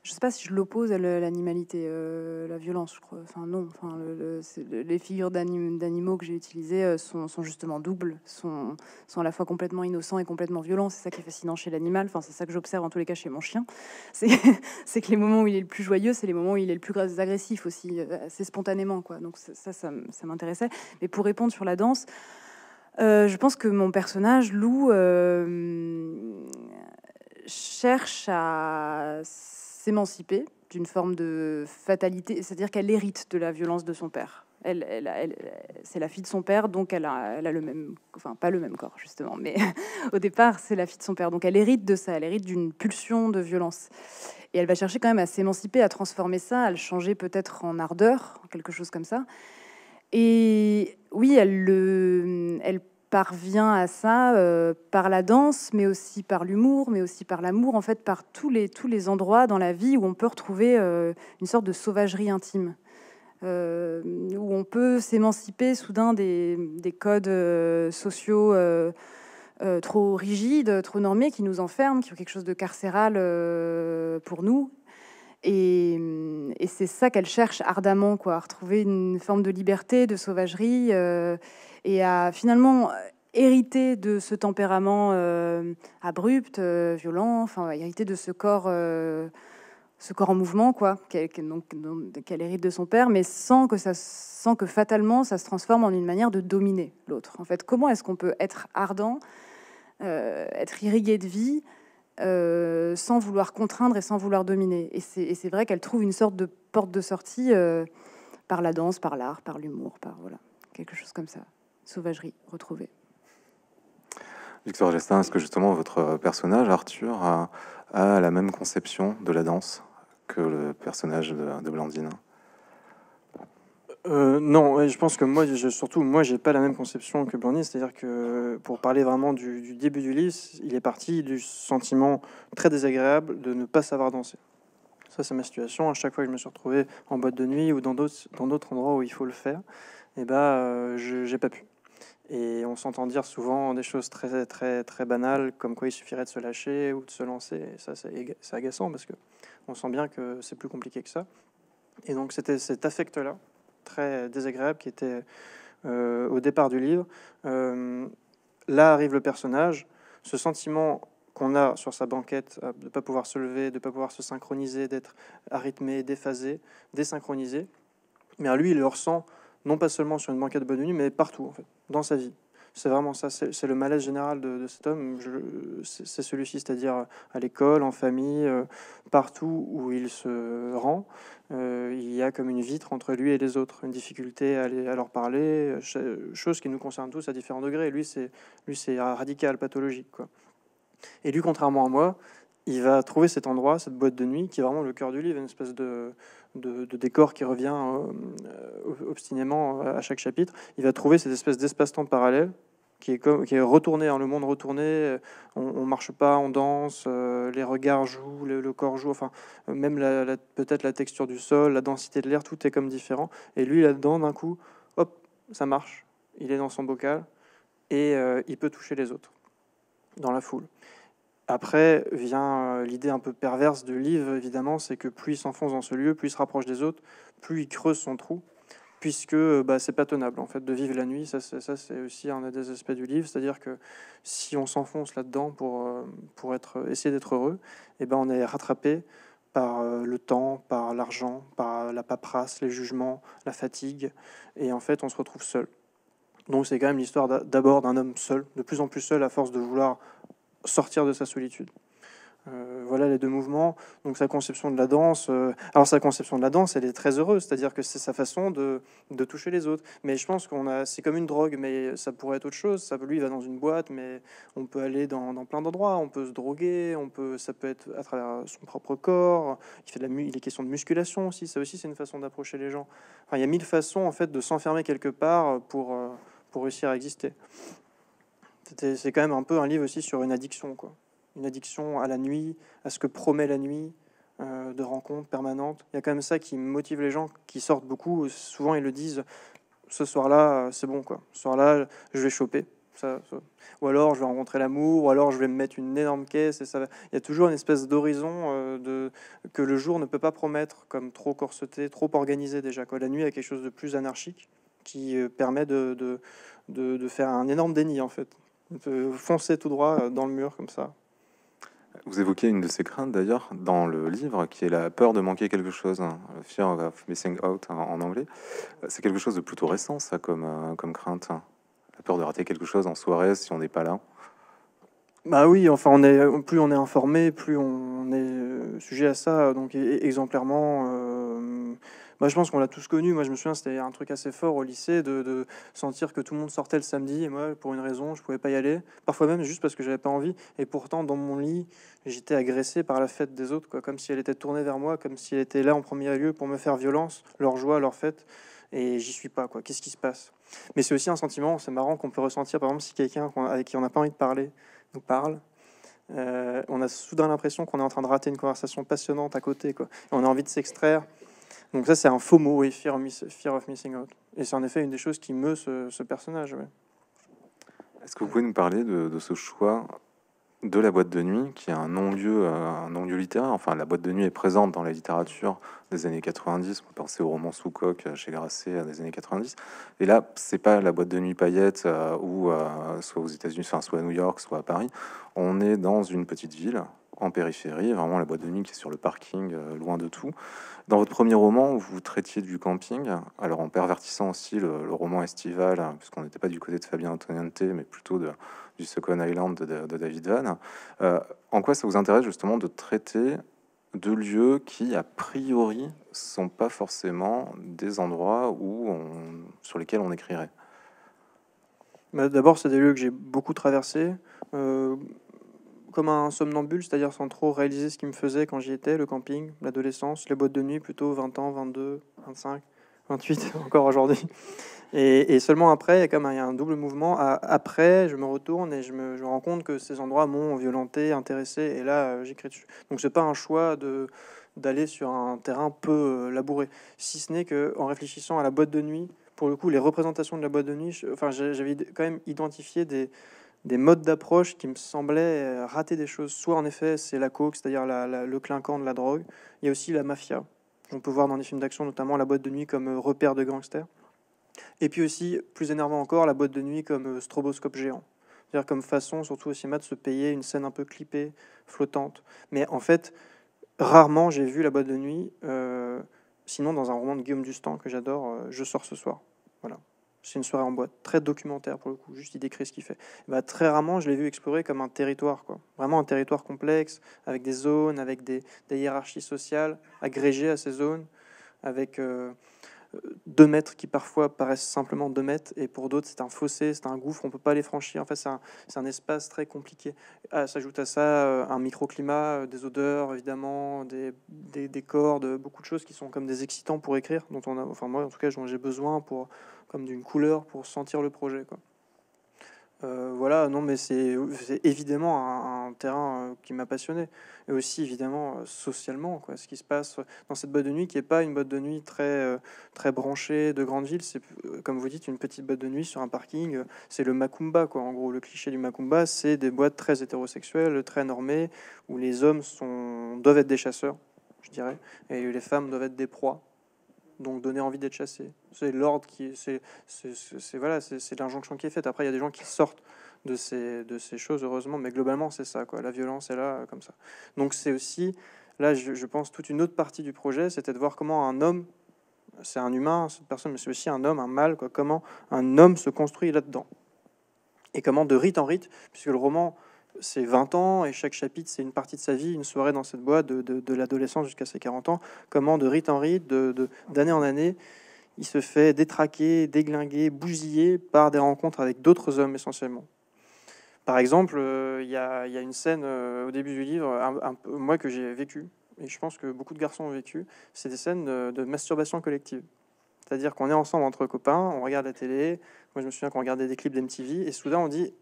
Je sais pas si je l'oppose à l'animalité, euh, la violence, je crois. Enfin, non. Enfin, le, le, les figures d'animaux que j'ai utilisées sont, sont justement doubles, sont, sont à la fois complètement innocents et complètement violents. C'est ça qui est fascinant chez l'animal. Enfin, c'est ça que j'observe en tous les cas chez mon chien. C'est que les moments où il est le plus joyeux, c'est les moments où il est le plus agressif aussi, assez spontanément, quoi. Donc ça, ça, ça, ça m'intéressait. Mais pour répondre sur la danse, euh, je pense que mon personnage, Lou, euh, cherche à s'émanciper d'une forme de fatalité, c'est-à-dire qu'elle hérite de la violence de son père. Elle, elle, elle, c'est la fille de son père, donc elle a, elle a le même, enfin pas le même corps justement, mais au départ c'est la fille de son père, donc elle hérite de ça, elle hérite d'une pulsion de violence. Et elle va chercher quand même à s'émanciper, à transformer ça, à le changer peut-être en ardeur, quelque chose comme ça. Et oui, elle le, elle parvient à ça euh, par la danse, mais aussi par l'humour, mais aussi par l'amour, en fait, par tous les, tous les endroits dans la vie où on peut retrouver euh, une sorte de sauvagerie intime. euh, où on peut s'émanciper soudain des, des codes euh, sociaux euh, euh, trop rigides, trop normés, qui nous enferment, qui ont quelque chose de carcéral euh, pour nous. Et, et c'est ça qu'elle cherche ardemment, quoi, à retrouver une forme de liberté, de sauvagerie, euh, et à finalement hériter de ce tempérament euh, abrupt, euh, violent, enfin hériter de ce corps, euh, ce corps en mouvement, quoi, qu'elle qu'elle hérite de son père, mais sans que ça, sans que fatalement ça se transforme en une manière de dominer l'autre. En fait, comment est-ce qu'on peut être ardent, euh, être irrigué de vie? Euh, sans vouloir contraindre et sans vouloir dominer. Et c'est vrai qu'elle trouve une sorte de porte de sortie euh, par la danse, par l'art, par l'humour, par voilà, quelque chose comme ça. Sauvagerie retrouvée. Victor Jestin, est-ce que justement votre personnage, Arthur, a, a la même conception de la danse que le personnage de, de Blandine? Euh, non, ouais, je pense que moi, je, surtout, moi, j'ai pas la même conception que Blandine. C'est-à-dire que, pour parler vraiment du, du début du livre, il est parti du sentiment très désagréable de ne pas savoir danser. Ça, c'est ma situation. À chaque fois que je me suis retrouvé en boîte de nuit ou dans d'autres dans d'autres endroits où il faut le faire, et eh ben, euh, je j'ai pas pu. Et on s'entend dire souvent des choses très très très banales, comme quoi il suffirait de se lâcher ou de se lancer. Et ça, c'est agaçant parce que on sent bien que c'est plus compliqué que ça. Et donc, c'était cet affect-là, très désagréable, qui était euh, au départ du livre. Euh, là arrive le personnage, ce sentiment qu'on a sur sa banquette de ne pas pouvoir se lever, de ne pas pouvoir se synchroniser, d'être arythmé, déphasé, désynchronisé. Mais lui, il le ressent non pas seulement sur une banquette de bonne nuit, mais partout, en fait, dans sa vie. C'est vraiment ça, c'est le malaise général de, de cet homme, c'est celui-ci, c'est-à-dire à l'école, en famille, euh, partout où il se rend, euh, il y a comme une vitre entre lui et les autres, une difficulté à, les, à leur parler, chose qui nous concerne tous à différents degrés. Et lui, c'est lui, c'est radical, pathologique, quoi. Et lui, contrairement à moi, il va trouver cet endroit, cette boîte de nuit, qui est vraiment le cœur du livre, une espèce de, de, de décor qui revient euh, obstinément à chaque chapitre. Il va trouver cette espèce d'espace-temps parallèle, qui est, comme, qui est retourné, hein, le monde retourné, on, on marche pas, on danse, euh, les regards jouent, le, le corps joue, enfin, même la, la, peut-être la texture du sol, la densité de l'air, tout est comme différent. Et lui, là-dedans, d'un coup, hop, ça marche, il est dans son bocal, et euh, il peut toucher les autres, dans la foule. Après vient l'idée un peu perverse du livre, évidemment, c'est que plus il s'enfonce dans ce lieu, plus il se rapproche des autres, plus il creuse son trou, puisque bah, c'est pas tenable, en fait, de vivre la nuit. Ça, c'est aussi un des aspects du livre, c'est-à-dire que si on s'enfonce là-dedans pour, pour être, essayer d'être heureux, eh ben, on est rattrapé par le temps, par l'argent, par la paperasse, les jugements, la fatigue, et en fait, on se retrouve seul. Donc c'est quand même l'histoire d'abord d'un homme seul, de plus en plus seul, à force de vouloir sortir de sa solitude. Euh, voilà les deux mouvements. Donc sa conception de la danse, euh, alors sa conception de la danse, elle est très heureuse, c'est-à-dire que c'est sa façon de, de toucher les autres. Mais je pense qu'on a, c'est comme une drogue, mais ça pourrait être autre chose. Ça, lui, il va dans une boîte, mais on peut aller dans, dans plein d'endroits. On peut se droguer, on peut, ça peut être à travers son propre corps. Il fait de la, il est question de musculation aussi. Ça aussi, c'est une façon d'approcher les gens. Enfin, il y a mille façons en fait de s'enfermer quelque part pour pour réussir à exister. C'est quand même un peu un livre aussi sur une addiction, quoi. Une addiction à la nuit, à ce que promet la nuit, euh, de rencontres permanentes. Il y a quand même ça qui motive les gens qui sortent beaucoup. Souvent, ils le disent, ce soir-là, c'est bon, quoi. Ce soir-là, je vais choper. Ça, ça. Ou alors, je vais rencontrer l'amour, ou alors, je vais me mettre une énorme caisse. Et ça va... Il y a toujours une espèce d'horizon euh, de... que le jour ne peut pas promettre, comme trop corseté, trop organisé déjà, quoi. La nuit, il y a quelque chose de plus anarchique qui permet de, de, de, de faire un énorme déni, en fait. De foncer tout droit dans le mur comme ça. Vous évoquez une de ces craintes d'ailleurs dans le livre, qui est la peur de manquer quelque chose, le fear of missing out en anglais. C'est quelque chose de plutôt récent, ça, comme comme crainte, la peur de rater quelque chose en soirée si on n'est pas là. Bah oui, enfin on est, plus on est informé, plus on est sujet à ça. Donc exemplairement, euh, bah, je pense qu'on l'a tous connu. Moi, je me souviens, c'était un truc assez fort au lycée de, de sentir que tout le monde sortait le samedi et moi, pour une raison, je pouvais pas y aller. Parfois même juste parce que j'avais pas envie. Et pourtant, dans mon lit, j'étais agressé par la fête des autres, quoi, comme si elle était tournée vers moi, comme si elle était là en premier lieu pour me faire violence, leur joie, leur fête. Et j'y suis pas, quoi. Qu'est-ce qui se passe? Mais c'est aussi un sentiment, c'est marrant, qu'on peut ressentir, par exemple, si quelqu'un avec qui on n'a pas envie de parler nous parle, euh, on a soudain l'impression qu'on est en train de rater une conversation passionnante à côté, quoi. Et on a envie de s'extraire. Donc ça, c'est un faux mot, oui, fear of, miss, fear of missing out. Et c'est en effet une des choses qui meut ce, ce personnage. Ouais. Est-ce que vous pouvez nous parler de, de ce choix de la boîte de nuit, qui est un non-lieu, un non-lieu littéraire? Enfin, la boîte de nuit est présente dans la littérature des années quatre-vingt-dix. On pensait au roman sous coque chez Grasset des années quatre-vingt-dix. Et là, c'est pas la boîte de nuit paillettes euh, ou euh, soit aux États-Unis, enfin, soit à New York, soit à Paris. On est dans une petite ville en périphérie, vraiment la boîte de nuit qui est sur le parking, euh, loin de tout. Dans votre premier roman, vous traitiez du camping, alors en pervertissant aussi le, le roman estival, puisqu'on n'était pas du côté de Fabien Antoniente, mais plutôt de, du Second Island de, de, de David Vann. Euh, en quoi ça vous intéresse justement de traiter de lieux qui, a priori, sont pas forcément des endroits où on, sur lesquels on écrirait? Mais d'abord, c'est des lieux que j'ai beaucoup traversés. Euh... Comme un somnambule, c'est-à-dire sans trop réaliser ce qui me faisait quand j'y étais, le camping, l'adolescence, les boîtes de nuit, plutôt vingt ans, vingt-deux, vingt-cinq, vingt-huit, encore aujourd'hui. Et, et seulement après, il y a comme un, il y a un double mouvement. À, après, je me retourne et je me je rends compte que ces endroits m'ont violenté, intéressé, et là, euh, j'écris dessus. Donc, c'est pas un choix de d'aller sur un terrain peu euh, labouré, si ce n'est que en réfléchissant à la boîte de nuit, pour le coup, les représentations de la boîte de nuit, je, enfin, j'avais quand même identifié des des modes d'approche qui me semblaient rater des choses. Soit, en effet, c'est la coke, c'est-à-dire la, la, le clinquant de la drogue. Il y a aussi la mafia. On peut voir dans des films d'action, notamment la boîte de nuit comme repère de gangsters. Et puis aussi, plus énervant encore, la boîte de nuit comme stroboscope géant. C'est-à-dire comme façon, surtout au cinéma, de se payer une scène un peu clippée, flottante. Mais en fait, rarement j'ai vu la boîte de nuit, euh, sinon dans un roman de Guillaume Dustan que j'adore, euh, « Je sors ce soir ». Voilà. C'est une soirée en boîte, très documentaire pour le coup, juste il décrit ce qu'il fait. Bah, très rarement, je l'ai vu explorer comme un territoire, quoi. Vraiment un territoire complexe, avec des zones, avec des, des hiérarchies sociales agrégées à ces zones, avec euh, deux mètres qui parfois paraissent simplement deux mètres, et pour d'autres, c'est un fossé, c'est un gouffre, on ne peut pas les franchir. En fait, c'est un, c'est un espace très compliqué. Ah, s'ajoute à ça un microclimat, des odeurs, évidemment, des, des, des cordes, beaucoup de choses qui sont comme des excitants pour écrire, dont on a, enfin moi, en tout cas, dont j'ai besoin pour... comme d'une couleur pour sentir le projet, quoi. Euh, voilà, non, mais c'est évidemment un, un terrain qui m'a passionné. Et aussi, évidemment, socialement, quoi, ce qui se passe dans cette boîte de nuit, qui n'est pas une boîte de nuit très, très branchée de grande ville. C'est, comme vous dites, une petite boîte de nuit sur un parking. C'est le Makumba, quoi. En gros, le cliché du Makumba, c'est des boîtes très hétérosexuelles, très normées, où les hommes sont, doivent être des chasseurs, je dirais, et les femmes doivent être des proies. Donc donner envie d'être chassé, c'est l'ordre qui, c'est, c'est, c'est voilà, c'est, c'est l'injonction qui est faite. Après, il y a des gens qui sortent de ces, de ces choses, heureusement, mais globalement, c'est ça, quoi. La violence est là, comme ça. Donc c'est aussi, là, je, je pense, toute une autre partie du projet, c'était de voir comment un homme, c'est un humain, cette personne, mais c'est aussi un homme, un mâle, quoi. Comment un homme se construit là-dedans, et comment de rite en rite, puisque le roman, c'est vingt ans, et chaque chapitre, c'est une partie de sa vie, une soirée dans cette boîte, de, de, de l'adolescence jusqu'à ses quarante ans. Comment, de rite en rite, de, de, d'année en année, il se fait détraquer, déglinguer, bousiller par des rencontres avec d'autres hommes, essentiellement. Par exemple, il euh, y, y a une scène euh, au début du livre, un, un, moi, que j'ai vécu, et je pense que beaucoup de garçons ont vécu, c'est des scènes de, de masturbation collective. C'est-à-dire qu'on est ensemble entre copains, on regarde la télé, moi, je me souviens qu'on regardait des clips d'M T V, et soudain, on dit,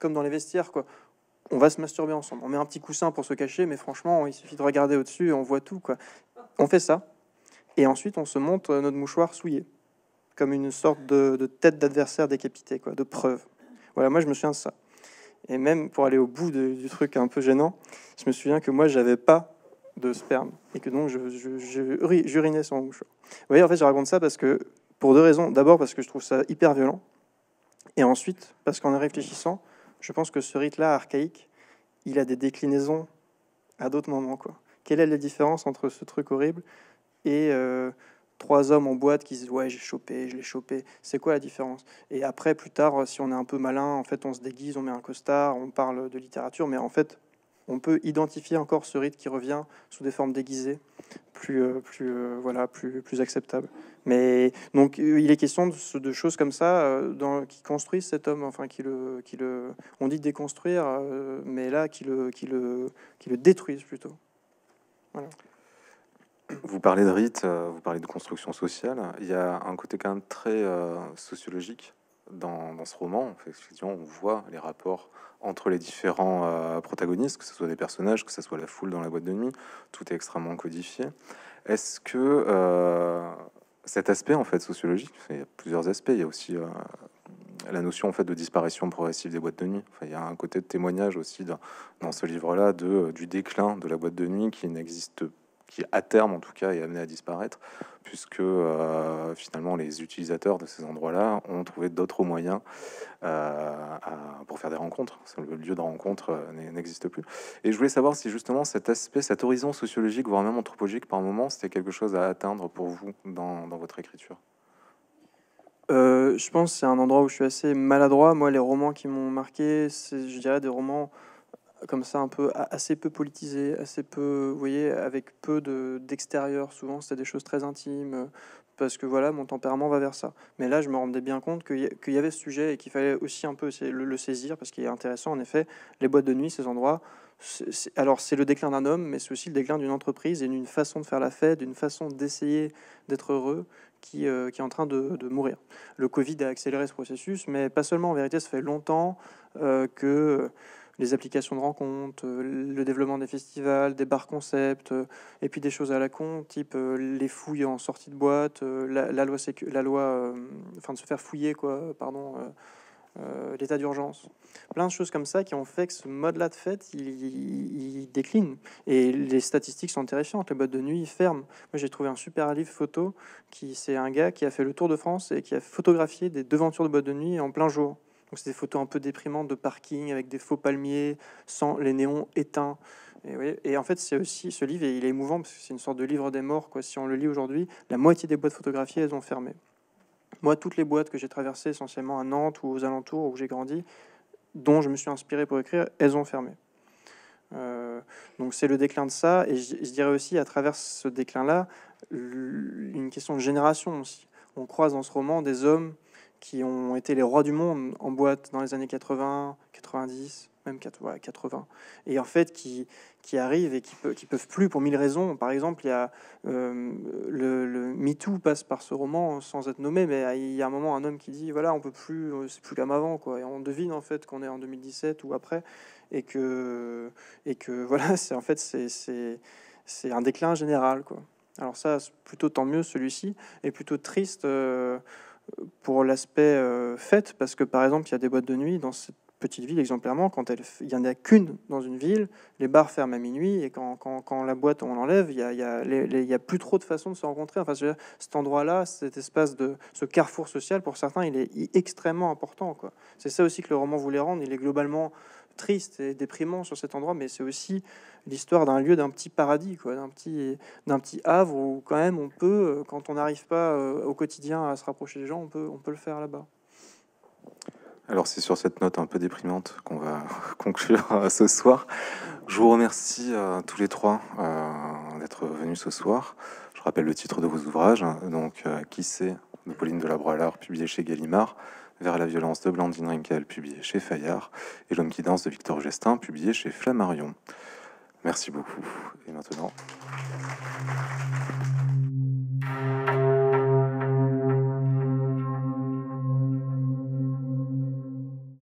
comme dans les vestiaires, quoi, on va se masturber ensemble. On met un petit coussin pour se cacher, mais franchement, il suffit de regarder au-dessus et on voit tout, quoi. On fait ça. Et ensuite, on se monte notre mouchoir souillé, comme une sorte de, de tête d'adversaire décapité, quoi, de preuve. Voilà, moi, je me souviens de ça. Et même, pour aller au bout de, du truc un peu gênant, je me souviens que moi, j'avais pas de sperme et que donc, je, je, je, j'urinais sur mon mouchoir. Vous voyez, en fait, je raconte ça parce que, pour deux raisons. D'abord, parce que je trouve ça hyper violent. Et ensuite, parce qu'en y réfléchissant, je pense que ce rite-là, archaïque, il a des déclinaisons à d'autres moments, quoi. Quelle est la différence entre ce truc horrible et euh, trois hommes en boîte qui se disent « ouais, j'ai chopé, je l'ai chopé ». C'est quoi la différence? Et après, plus tard, si on est un peu malin, en fait, on se déguise, on met un costard, on parle de littérature, mais en fait, on peut identifier encore ce rite qui revient sous des formes déguisées, plus, euh, plus, euh, voilà, plus, plus acceptables. Mais donc, il est question de, de choses comme ça euh, dans, qui construisent cet homme, enfin, qui le, qui le, on dit déconstruire, euh, mais là, qui le, qui le, qui le détruisent plutôt. Voilà. Vous parlez de rite, vous parlez de construction sociale. Il y a un côté quand même très euh, sociologique dans, dans ce roman. Effectivement, on voit les rapports entre les différents euh, protagonistes, que ce soit des personnages, que ce soit la foule dans la boîte de nuit, tout est extrêmement codifié. Est-ce que euh, cet aspect en fait sociologique, il y a plusieurs aspects, il y a aussi euh, la notion en fait de disparition progressive des boîtes de nuit. Enfin, il y a un côté de témoignage aussi dans, dans ce livre-là de du déclin de la boîte de nuit qui n'existe, qui à terme en tout cas est amené à disparaître, puisque euh, finalement les utilisateurs de ces endroits-là ont trouvé d'autres moyens euh, à, pour faire des rencontres. Le lieu de rencontre euh, n'existe plus. Et je voulais savoir si justement cet aspect, cet horizon sociologique, voire même anthropologique par moment, c'était quelque chose à atteindre pour vous dans, dans votre écriture. Euh, je pense que c'est un endroit où je suis assez maladroit. Moi, les romans qui m'ont marqué, c'est, je dirais, des romans comme ça, un peu assez peu politisés, assez peu, vous voyez, avec peu de d'extérieur. Souvent, c'était des choses très intimes, parce que voilà, mon tempérament va vers ça. Mais là, je me rendais bien compte qu'il y, qu'il y avait ce sujet et qu'il fallait aussi un peu le, le saisir, parce qu'il est intéressant, en effet, les boîtes de nuit, ces endroits. C'est, c'est, alors, c'est le déclin d'un homme, mais c'est aussi le déclin d'une entreprise et d'une façon de faire la fête, d'une façon d'essayer d'être heureux, qui, euh, qui est en train de, de mourir. Le Covid a accéléré ce processus, mais pas seulement. En vérité, ça fait longtemps euh, que les applications de rencontres, le développement des festivals, des bars concepts, et puis des choses à la con, type les fouilles en sortie de boîte, la, la loi, sécu, la loi euh, enfin de se faire fouiller, quoi, pardon, euh, euh, l'état d'urgence. Plein de choses comme ça qui ont fait que ce mode-là de fête, il, il, il décline. Et les statistiques sont terrifiantes. Les boîtes de nuit ferment. Moi, j'ai trouvé un super livre photo qui, c'est un gars qui a fait le tour de France et qui a photographié des devantures de boîtes de nuit en plein jour. Donc c'est des photos un peu déprimantes de parking avec des faux palmiers, sans les néons éteints. Et, oui, et en fait, c'est aussi ce livre, et il est émouvant parce que c'est une sorte de livre des morts, quoi. Si on le lit aujourd'hui, la moitié des boîtes photographiées, elles ont fermé. Moi, toutes les boîtes que j'ai traversées, essentiellement à Nantes ou aux alentours où j'ai grandi, dont je me suis inspiré pour écrire, elles ont fermé. Euh, donc c'est le déclin de ça. Et je, je dirais aussi, à travers ce déclin-là, une question de génération aussi. On croise dans ce roman des hommes qui ont été les rois du monde en boîte dans les années quatre-vingts, quatre-vingt-dix, même quatre-vingts, et en fait qui, qui arrivent et qui ne peuvent, peuvent plus pour mille raisons. Par exemple, il y a, euh, le, le MeToo passe par ce roman sans être nommé, mais il y a un moment un homme qui dit voilà, on peut plus, c'est plus comme avant, quoi. Et on devine en fait qu'on est en deux mille dix-sept ou après, et que, et que voilà, c'est en fait c'est, c'est, c'est un déclin général, quoi. Alors ça, c'est plutôt tant mieux celui-ci, et plutôt triste. Euh, pour l'aspect euh, fête, parce que par exemple il y a des boîtes de nuit dans cette petite ville exemplairement, quand elle, il n'y en a qu'une dans une ville, les bars ferment à minuit, et quand, quand, quand la boîte on l'enlève, il n'y a, il y a, les, les, il y a plus trop de façons de se rencontrer. Enfin, c'est-à-dire, cet endroit-là, cet espace de ce carrefour social, pour certains, il est, il est extrêmement important, quoi. C'est ça aussi que le roman voulait rendre, il est globalement triste et déprimant sur cet endroit, mais c'est aussi l'histoire d'un lieu, d'un petit paradis, quoi, d'un petit, d'un petit havre où quand même on peut, quand on n'arrive pas euh, au quotidien à se rapprocher des gens, on peut, on peut le faire là-bas. Alors c'est sur cette note un peu déprimante qu'on va conclure euh, ce soir. Je vous remercie euh, tous les trois euh, d'être venus ce soir. Je rappelle le titre de vos ouvrages, hein, donc euh, Qui sait de Pauline Delabroy-Allard, publié chez Gallimard, Vers la violence de Blandine Rinkel, publié chez Fayard, et L'homme qui danse de Victor Jestin, publié chez Flammarion. Merci beaucoup. Et maintenant...